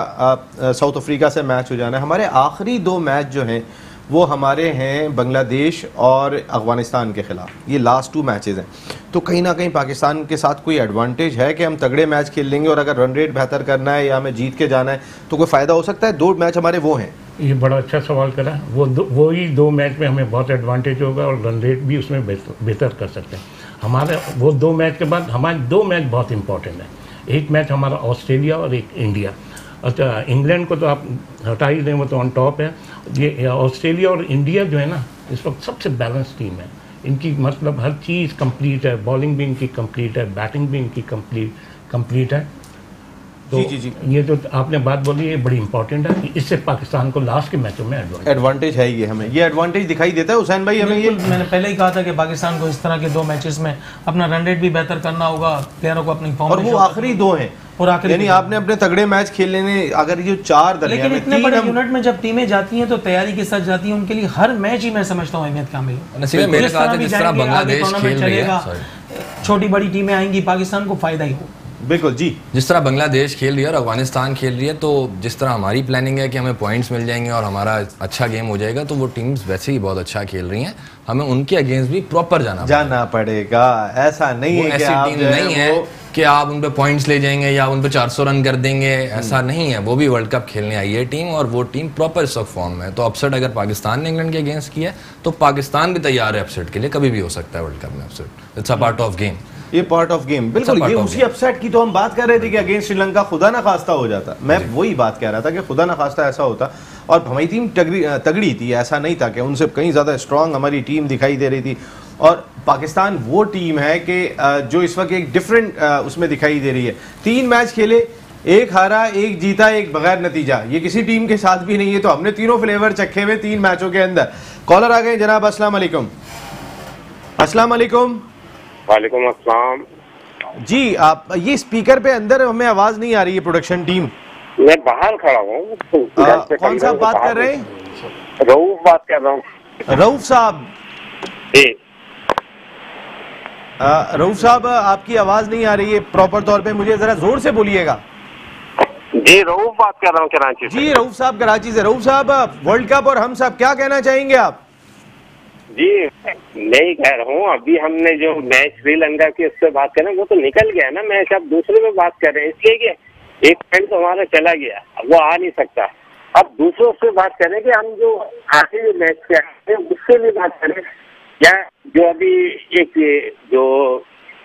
साउथ अफ्रीका से मैच हो जाना है। हमारे आखिरी दो मैच जो हैं वो हमारे हैं बांग्लादेश और अफगानिस्तान के ख़िलाफ़, ये लास्ट टू मैचेस हैं। तो कहीं ना कहीं पाकिस्तान के साथ कोई एडवांटेज है कि हम तगड़े मैच खेल लेंगे और अगर रन रेट बेहतर करना है या हमें जीत के जाना है तो कोई फ़ायदा हो सकता है? दो मैच हमारे वो हैं। ये बड़ा अच्छा सवाल करा। वो वो ही दो मैच में हमें बहुत एडवांटेज होगा और रन रेट भी उसमें बेहतर कर सकते हैं। हमारे वो दो मैच के बाद हमारे दो मैच बहुत इंपॉर्टेंट हैं। एक मैच हमारा ऑस्ट्रेलिया और एक इंडिया। अच्छा, इंग्लैंड को तो आप हटा ही दें, वो तो ऑन टॉप है। ये ऑस्ट्रेलिया और इंडिया जो है ना इस वक्त सबसे बैलेंस टीम है। इनकी मतलब हर चीज़ कंप्लीट है, बॉलिंग भी इनकी कंप्लीट है, बैटिंग भी इनकी कंप्लीट कंप्लीट है। तो जी जी जी। ये जो आपने बात बोली ये बड़ी इंपॉर्टेंट है, इससे पाकिस्तान को लास्ट के मैचों में एडवांटेज है। ये हमें ये एडवांटेज दिखाई देता है। हुसैन भाई, हमें ये मैंने पहले ही कहा था कि पाकिस्तान को इस तरह के दो मैचेस में अपना रन रेट भी बेहतर करना होगा, प्लेयरों को अपनी फॉर्म, और वो आखिरी दो हैं और आखिरी, यानी आपने अपने तगड़े मैच खेल लेने, अगर ये चार दरमियान में इतने बड़े यूनिट में जब टीमें जाती हैं तो तैयारी के साथ जाती हैं, उनके लिए हर मैच ही मैं समझता हूं अहमियत कामिल है। नसीब, मेरे साथ जिस तरह बांग्लादेश खेल रही है, छोटी बड़ी टीमें आएंगी, पाकिस्तान को फायदा ही हो। बिल्कुल जी, जिस तरह बांग्लादेश खेल रही है और अफगानिस्तान खेल रही है, तो जिस तरह हमारी प्लानिंग है कि हमें पॉइंट्स मिल जाएंगे और हमारा अच्छा गेम हो जाएगा, तो वो टीम्स वैसे ही बहुत अच्छा खेल रही हैं। हमें उनके अगेंस्ट भी प्रॉपर जाना जाना पड़ेगा। ऐसा नहीं है कि आप नहीं है कि आप उन पे पॉइंट्स ले जाएंगे या उन पे चार सौ रन कर देंगे, ऐसा नहीं है। वो भी वर्ल्ड कप खेलने आई है टीम और वो टीम प्रॉपर सब फॉर्म है। तो अपसेट अगर पाकिस्तान ने इंग्लैंड के अगेंस्ट किया तो पाकिस्तान भी तैयार है अपसेट के लिए, कभी भी हो सकता है वर्ल्ड कप में upset. It's a part of game, ये पार्ट ऑफ गेम। बिल्कुल, ये उसी अपसेट की तो हम बात कर रहे थे कि अगेंस्ट श्रीलंका खुदा ना खास्ता हो जाता, मैं वही बात कह रहा था कि खुदा ना खास्ता ऐसा होता, और हमारी टीम तगड़ी थी, ऐसा नहीं था कि उनसे कहीं ज़्यादा स्ट्रांग हमारी टीम दिखाई दे रही थी। और पाकिस्तान वो टीम है कि जो इस वक्त एक डिफरेंट उसमें दिखाई दे रही है। तीन मैच खेले, एक हारा, एक जीता, एक बगैर नतीजा, ये किसी टीम के साथ भी नहीं है। तो हमने तीनों फ्लेवर चखे हुए तीन मैचों के अंदर। कॉलर आ गए जनाब। अस्सलाम वालेकुम। अस्सलाम वालेकुम। वालेकुम अस्सलाम जी। आप ये स्पीकर पे अंदर हमें आवाज़ नहीं आ रही है। प्रोडक्शन टीम, मैं बाहर खड़ा हूँ। कौन साहब बात कर रहे हैं? रऊफ बात कर रहा हूँ। रऊफ साहब, रऊफ साहब आपकी आवाज़ नहीं आ रही है प्रॉपर तौर पे, मुझे ज़रा ज़ोर से बोलिएगा जी। रऊफ बात कर रहा हूँ कराची से। जी रऊफ साहब कराची से। रऊफ साहब, वर्ल्ड कप और हम सब, क्या कहना चाहेंगे आप? जी नहीं कह रहा हूँ, अभी हमने जो मैच श्रीलंका की उससे बात करें वो तो निकल गया ना मैच, अब दूसरे पे बात कर रहे हैं, इसलिए कि एक पॉइंट तो हमारा चला गया, वो आ नहीं सकता। अब दूसरों से बात करें कि हम जो आखिरी मैच से आए उससे भी बात करें, या जो अभी एक जो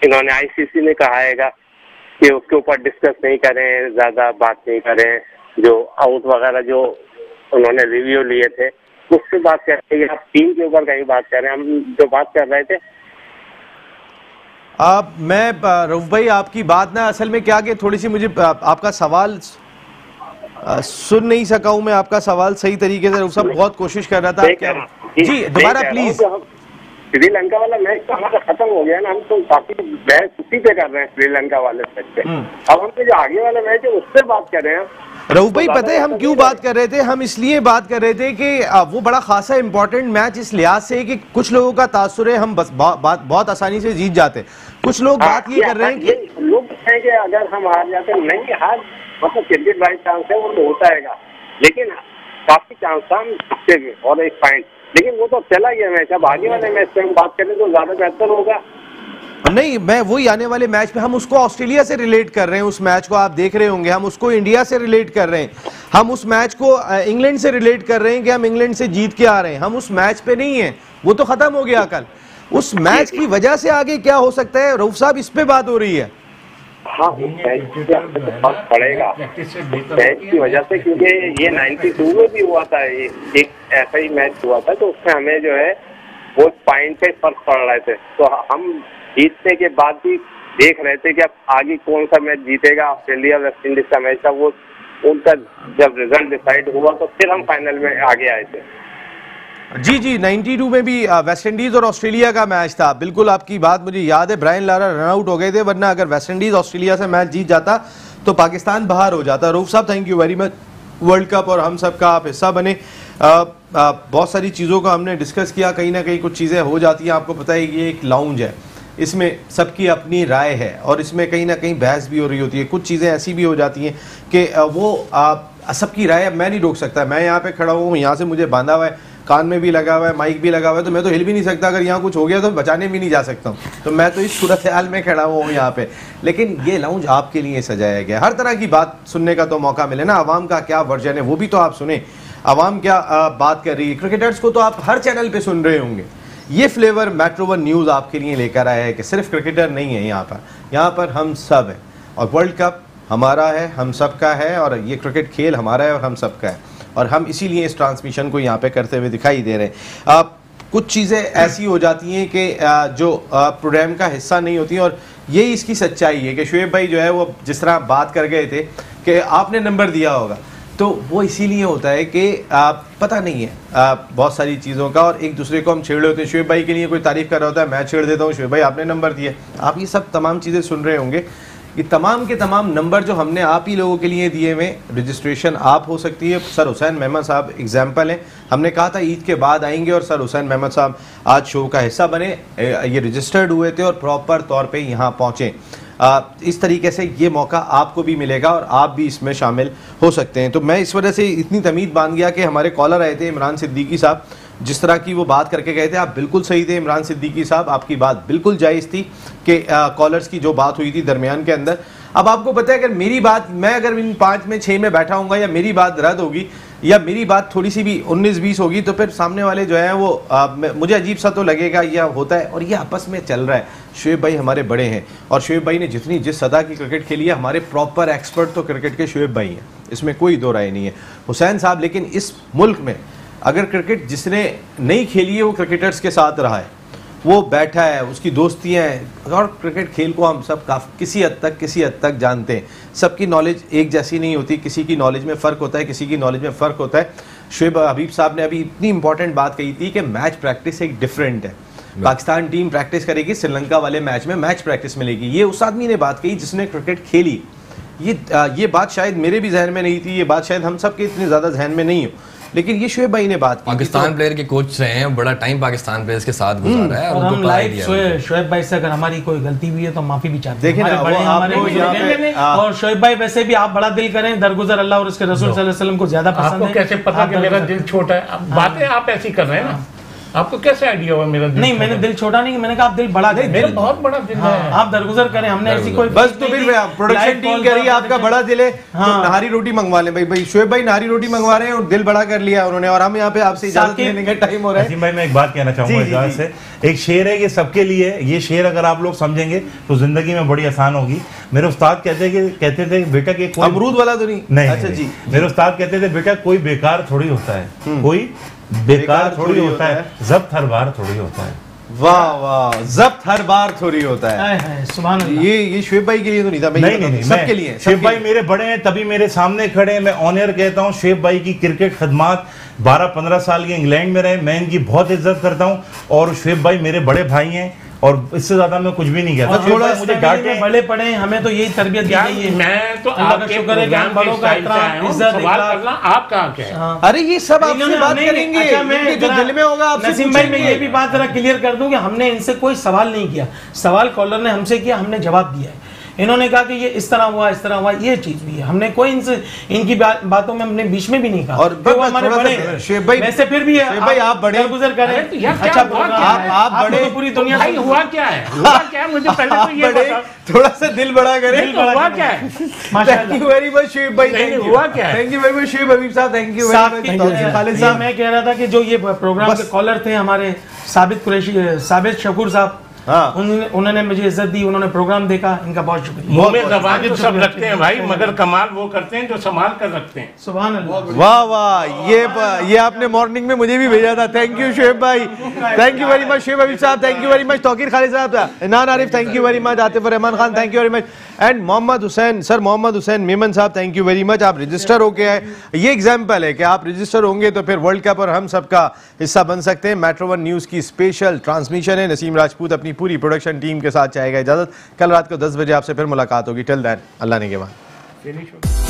इन्होंने आईसीसी ने कहा है कि उसके ऊपर डिस्कस नहीं करें, ज़्यादा बात नहीं करें, जो आउट वगैरह जो उन्होंने रिव्यू लिए थे उससे बात कर रहे हैं, आप टीम के ऊपर कहीं बात कर रहे हैं, हम जो बात कर रहे थे। आप, मैं रऊफ भाई आपकी बात ना असल में क्या कि थोड़ी सी मुझे आ, आपका सवाल आ, सुन नहीं सका हूँ मैं आपका सवाल सही तरीके से। रऊफ साहब बहुत कोशिश कर रहा था क्या? जी दोबारा प्लीज। श्रीलंका वाला मैच तो हमारा खत्म हो गया ना, हम तो काफी बहस उसी पे कर रहे हैं श्रीलंका वाले मैच पे, अब हम तो जो आगे वाला मैच है उससे बात कर रहे हैं। रऊफ भाई, पता है हम क्यों बात कर रहे थे? हम इसलिए बात कर रहे थे कि वो बड़ा खासा इंपॉर्टेंट मैच इस लिहाज से कि कुछ लोगों का तासुर है, हम बस बा, बात बहुत आसानी से जीत जाते। कुछ लोग बात ये कर रहे हैं कि लोग हैं कि अगर हम हार जाते, नहीं हार मतलब क्रिकेट वाइज चांस है वो होता है, लेकिन काफी चांस था हम जीतते भी और एक पॉइंट, लेकिन वो तो चला गया मैच, अब आगे वाले मैच से हम बात करें तो ज्यादा बेहतर होगा। नहीं, मैं वही आने वाले मैच में हम उसको ऑस्ट्रेलिया से रिलेट कर रहे हैं, उस मैच को आप देख रहे होंगे, हम उसको इंडिया से रिलेट कर रहे हैं, हम उस मैच को इंग्लैंड से रिलेट कर रहे हैं कि हम इंग्लैंड से जीत के आ रहे हैं, हम उस मैच पे नहीं हैं, वो तो खत्म हो गया कल। उस मैच की वजह से आगे क्या हो सकता है, रऊफ साहब इस पे बात हो रही है? हाँ, पड़ेगा मैच की वजह से, क्योंकि ये नाइन्टी टू में भी हुआ था, एक ऐसा ही मैच हुआ था, तो उसमें हमें जो है वो पॉइंट पे फर्क पड़ रहे थे, तो हम जीतने के बाद भी देख रहे थे कि अब आगे कौन सा मैच जीतेगा, ऑस्ट्रेलिया वेस्ट इंडीज का मैच था, वो उनका जब रिजल्ट डिसाइड हुआ तो फिर हम फाइनल में आगे आए थे। जी जी, नाइन्टी टू में भी वेस्ट इंडीज और ऑस्ट्रेलिया का मैच था, बिल्कुल आपकी बात मुझे याद है, ब्रायन लारा रन आउट हो गए थे, वरना अगर वेस्ट इंडीज ऑस्ट्रेलिया से मैच जीत जाता तो पाकिस्तान बाहर हो जाता। रऊफ साहब, thank you very much, world cup और हम सब का आप हिस्सा बने। आ, आ, बहुत सारी चीज़ों का हमने डिस्कस किया, कहीं ना कहीं कुछ चीज़ें हो जाती हैं, आपको पता है ये एक लाउंज है, इसमें सबकी अपनी राय है और इसमें कहीं ना कहीं बहस भी हो रही होती है, कुछ चीज़ें ऐसी भी हो जाती हैं कि वो सबकी राय है, मैं नहीं रोक सकता, मैं यहाँ पे खड़ा हूँ, यहाँ से मुझे बांधा हुआ है, कान में भी लगा हुआ है, माइक भी लगा हुआ है, तो मैं तो हिल भी नहीं सकता, अगर यहाँ कुछ हो गया तो बचाने भी नहीं जा सकता हूँ, तो मैं तो इस सूरत हाल में खड़ा हुआ हूँ यहाँ पे। लेकिन ये लाउंज आपके लिए सजाया गया, हर तरह की बात सुनने का तो मौका मिले ना, आवाम का क्या वर्जन है वो भी तो आप सुने, आवाम क्या बात कर रही है, क्रिकेटर्स को तो आप हर चैनल पर सुन रहे होंगे। ये फ्लेवर मेट्रो वन न्यूज़ आपके लिए लेकर आया है कि सिर्फ क्रिकेटर नहीं है यहाँ पर, यहाँ पर हम सब हैं, और वर्ल्ड कप हमारा है, हम सब का है, और ये क्रिकेट खेल हमारा है और हम सब का है, और हम इसीलिए इस ट्रांसमिशन को यहाँ पे करते हुए दिखाई दे रहे हैं। आप कुछ चीज़ें ऐसी हो जाती हैं कि जो प्रोग्राम का हिस्सा नहीं होती, और यही इसकी सच्चाई है कि शोएब भाई जो है वो जिस तरह बात कर गए थे कि आपने नंबर दिया होगा, तो वो इसीलिए होता है कि आप पता नहीं है आप बहुत सारी चीज़ों का, और एक दूसरे को हम छेड़ रहे होते हैं। शोएब भाई के लिए कोई तारीफ़ कर रहा होता है, मैं छेड़ देता हूँ, शोएब भाई आपने नंबर दिया, आप ये सब तमाम चीज़ें सुन रहे होंगे। ये तमाम के तमाम नंबर जो हमने आप ही लोगों के लिए दिए हुए, रजिस्ट्रेशन आप हो सकती है, सर हुसैन मेमन साहब एग्जाम्पल हैं, हमने कहा था ईद के बाद आएंगे और सर हुसैन मेमन साहब आज शो का हिस्सा बने, ये रजिस्टर्ड हुए थे और प्रॉपर तौर पे यहाँ पहुँचे। इस तरीके से ये मौका आपको भी मिलेगा और आप भी इसमें शामिल हो सकते हैं। तो मैं इस वजह से इतनी तमीद बांध गया कि हमारे कॉलर आए थे इमरान सिद्दीकी साहब, जिस तरह की वो बात करके गए थे, आप बिल्कुल सही थे इमरान सिद्दीकी साहब, आपकी बात बिल्कुल जायज़ थी कि कॉलर्स की जो बात हुई थी दरमियान के अंदर। अब आपको पता है अगर मेरी बात, मैं अगर इन पाँच में छः में बैठा हूँगा या मेरी बात रद्द होगी या मेरी बात थोड़ी सी भी उन्नीस बीस होगी तो फिर सामने वाले जो है वो आ, मुझे अजीब सा तो लगेगा, यह होता है और ये आपस में चल रहा है। शोएब भाई हमारे बड़े हैं और शोएब भाई ने जितनी जिस सदा की क्रिकेट खेली है, हमारे प्रॉपर एक्सपर्ट तो क्रिकेट के शोएब भाई हैं, इसमें कोई दो राय नहीं है हुसैन साहब। लेकिन इस मुल्क में अगर क्रिकेट जिसने नहीं खेली है वो क्रिकेटर्स के साथ रहा है, वो बैठा है, उसकी दोस्तियाँ हैं, और क्रिकेट खेल को हम सब काफ़ी किसी हद तक किसी हद तक जानते हैं। सबकी नॉलेज एक जैसी नहीं होती, किसी की नॉलेज में फ़र्क होता है, किसी की नॉलेज में फ़र्क होता है। शोएब हबीब साहब ने अभी इतनी इंपॉर्टेंट बात कही थी कि मैच प्रैक्टिस एक डिफरेंट है, पाकिस्तान टीम प्रैक्टिस करेगी श्रीलंका वाले मैच में, मैच प्रैक्टिस मिलेगी। ये उस आदमी ने बात कही जिसने क्रिकेट खेली, ये ये बात शायद मेरे भी जहन में नहीं थी, ये बात शायद हम सब के इतने ज़्यादा जहन में नहीं हो, लेकिन ये शोएब भाई ने बात की। पाकिस्तान तो प्लेयर के कोच रहे हैं, बड़ा टाइम पाकिस्तान प्लेयर्स के साथ गुजारा है, और उनको प्लाई दिया है। शोएब भाई से अगर हमारी कोई गलती हुई है तो माफी भी चाहते हैं, हमारे बड़े हमारे, और शोएब भाई वैसे भी आप बड़ा दिल करें, दरगुजर अल्लाह और उसके रसूल सल्लल्लाहु अलैहि वसल्लम को ज्यादा पसंद है। आपको कैसे पता कि मेरा दिल छोटा है? बातें आप ऐसी कर रहे हैं ना, आपको कैसे आइडिया हुआ मेरा दिल? नहीं, मैंने दिल छोटा नहीं, मैंने कहा आप दिल बड़ा, मेरा बहुत बड़ा दिल है, आप दरगुजर करें, हमने ऐसी कोई बस। तो फिर प्रोडक्शन टीम कह रही है आपका बड़ा दिल है, नारी रोटी मंगवा लें भाई, भाई शोएब भाई नारी रोटी मंगवा रहे हैं और दिल बड़ा कर लिया उन्होंने, और हम यहाँ पे आपसे इजाजत लेने का टाइम हो रहा है। भाई मैं एक बात कहना चाहूंगा इजाजत से, एक शेर है ये सबके लिए, ये शेर अगर आप लोग समझेंगे तो जिंदगी में बड़ी आसान होगी। मेरे उस्ताद कहते कहते थे बेटा के अमरूद वाला तो नहीं, अच्छा जी, मेरे उस्ताद कहते थे बेटा कोई बेकार थोड़ी होता है, कोई बेकार थोड़ी होता है, जब्त हर बार थोड़ी होता है। वाह वाह, जब्त हर बार थोड़ी होता है, सुभान अल्लाह। ये ये शोएब भाई के लिए तो नहीं था, नहीं नहीं सबके लिए। शोएब भाई मेरे बड़े हैं, तभी मेरे सामने खड़े हैं, मैं ऑनर कहता हूँ। शोएब भाई की क्रिकेट खदमात बारह पंद्रह साल के इंग्लैंड में रहे, मैं इनकी बहुत इज्जत करता हूँ, और शोएब भाई मेरे बड़े भाई हैं, और इससे ज्यादा मैं कुछ भी नहीं कहता। मुझे डांटे भले पड़े, हमें तो यही तरबियत दी गई है। मैं तो अल्लाह का शुक्र है कि हम बड़ों का इज्जत, सवाल करना आपका क्या है? अरे ये सब आपसे बात करेंगे, मैं जो दिल में होगा आपसे। नसीम भाई मैं ये भी बात जरा क्लियर कर दूं कि हमने इनसे कोई सवाल नहीं किया, सवाल कॉलर ने हमसे किया, हमने जवाब दिया है। इन्होंने कहा कि ये इस तरह हुआ इस तरह हुआ, ये चीज भी है, हमने कोई इनसे इनकी बा, बातों में हमने बीच में भी नहीं कहा। और तो हमारे बड़े वैसे फिर भी आप बड़े गुजर कर रहे हैं, अच्छा आप बड़े पूरी दुनिया हुआ क्या है, मुझे पहले थोड़ा सा दिल बड़ा करें, हुआ क्या है। Thank you very much Shoaib भाई, thank you very much शोएब हबीब साहब, thank you very much Khalid साहब। मैं कह रहा था कि जो ये प्रोग्राम के कॉलर थे हमारे साबित कुरैशी, साबित शकूर साहब, हाँ। उन, उन्होंने मुझे इज्जत दी, उन्होंने प्रोग्राम देखा, इनका बहुत शुक्रिया। सब रखते हैं भाई, मगर कमाल वो करते हैं जो संभाल कर रखते हैं, सुभान अल्लाह, वाह वाह। ये ये आपने मॉर्निंग में मुझे भी भेजा था, थैंक यू शोएब भाई, thank you very much शोएब हबीब साहब, thank you very much Tauqeer Khalid साहब, इन्ना Arif, thank you very much Atif ur Rahman Khan, thank you very much and Mohammad Hussain sir, मोहम्मद हुसैन मेमन साहब, थैंक यू वेरी मच। आप रजिस्टर होके आए, ये एग्जाम्पल है कि आप रजिस्टर होंगे तो फिर वर्ल्ड कप और हम सबका हिस्सा बन सकते हैं। मेट्रो वन न्यूज़ की स्पेशल ट्रांसमिशन है, नसीम राजपूत अपनी पूरी प्रोडक्शन टीम के साथ चाहेगा इजाजत। कल रात को दस बजे आपसे फिर मुलाकात होगी, टिल देन अल्लाह ने के बाद।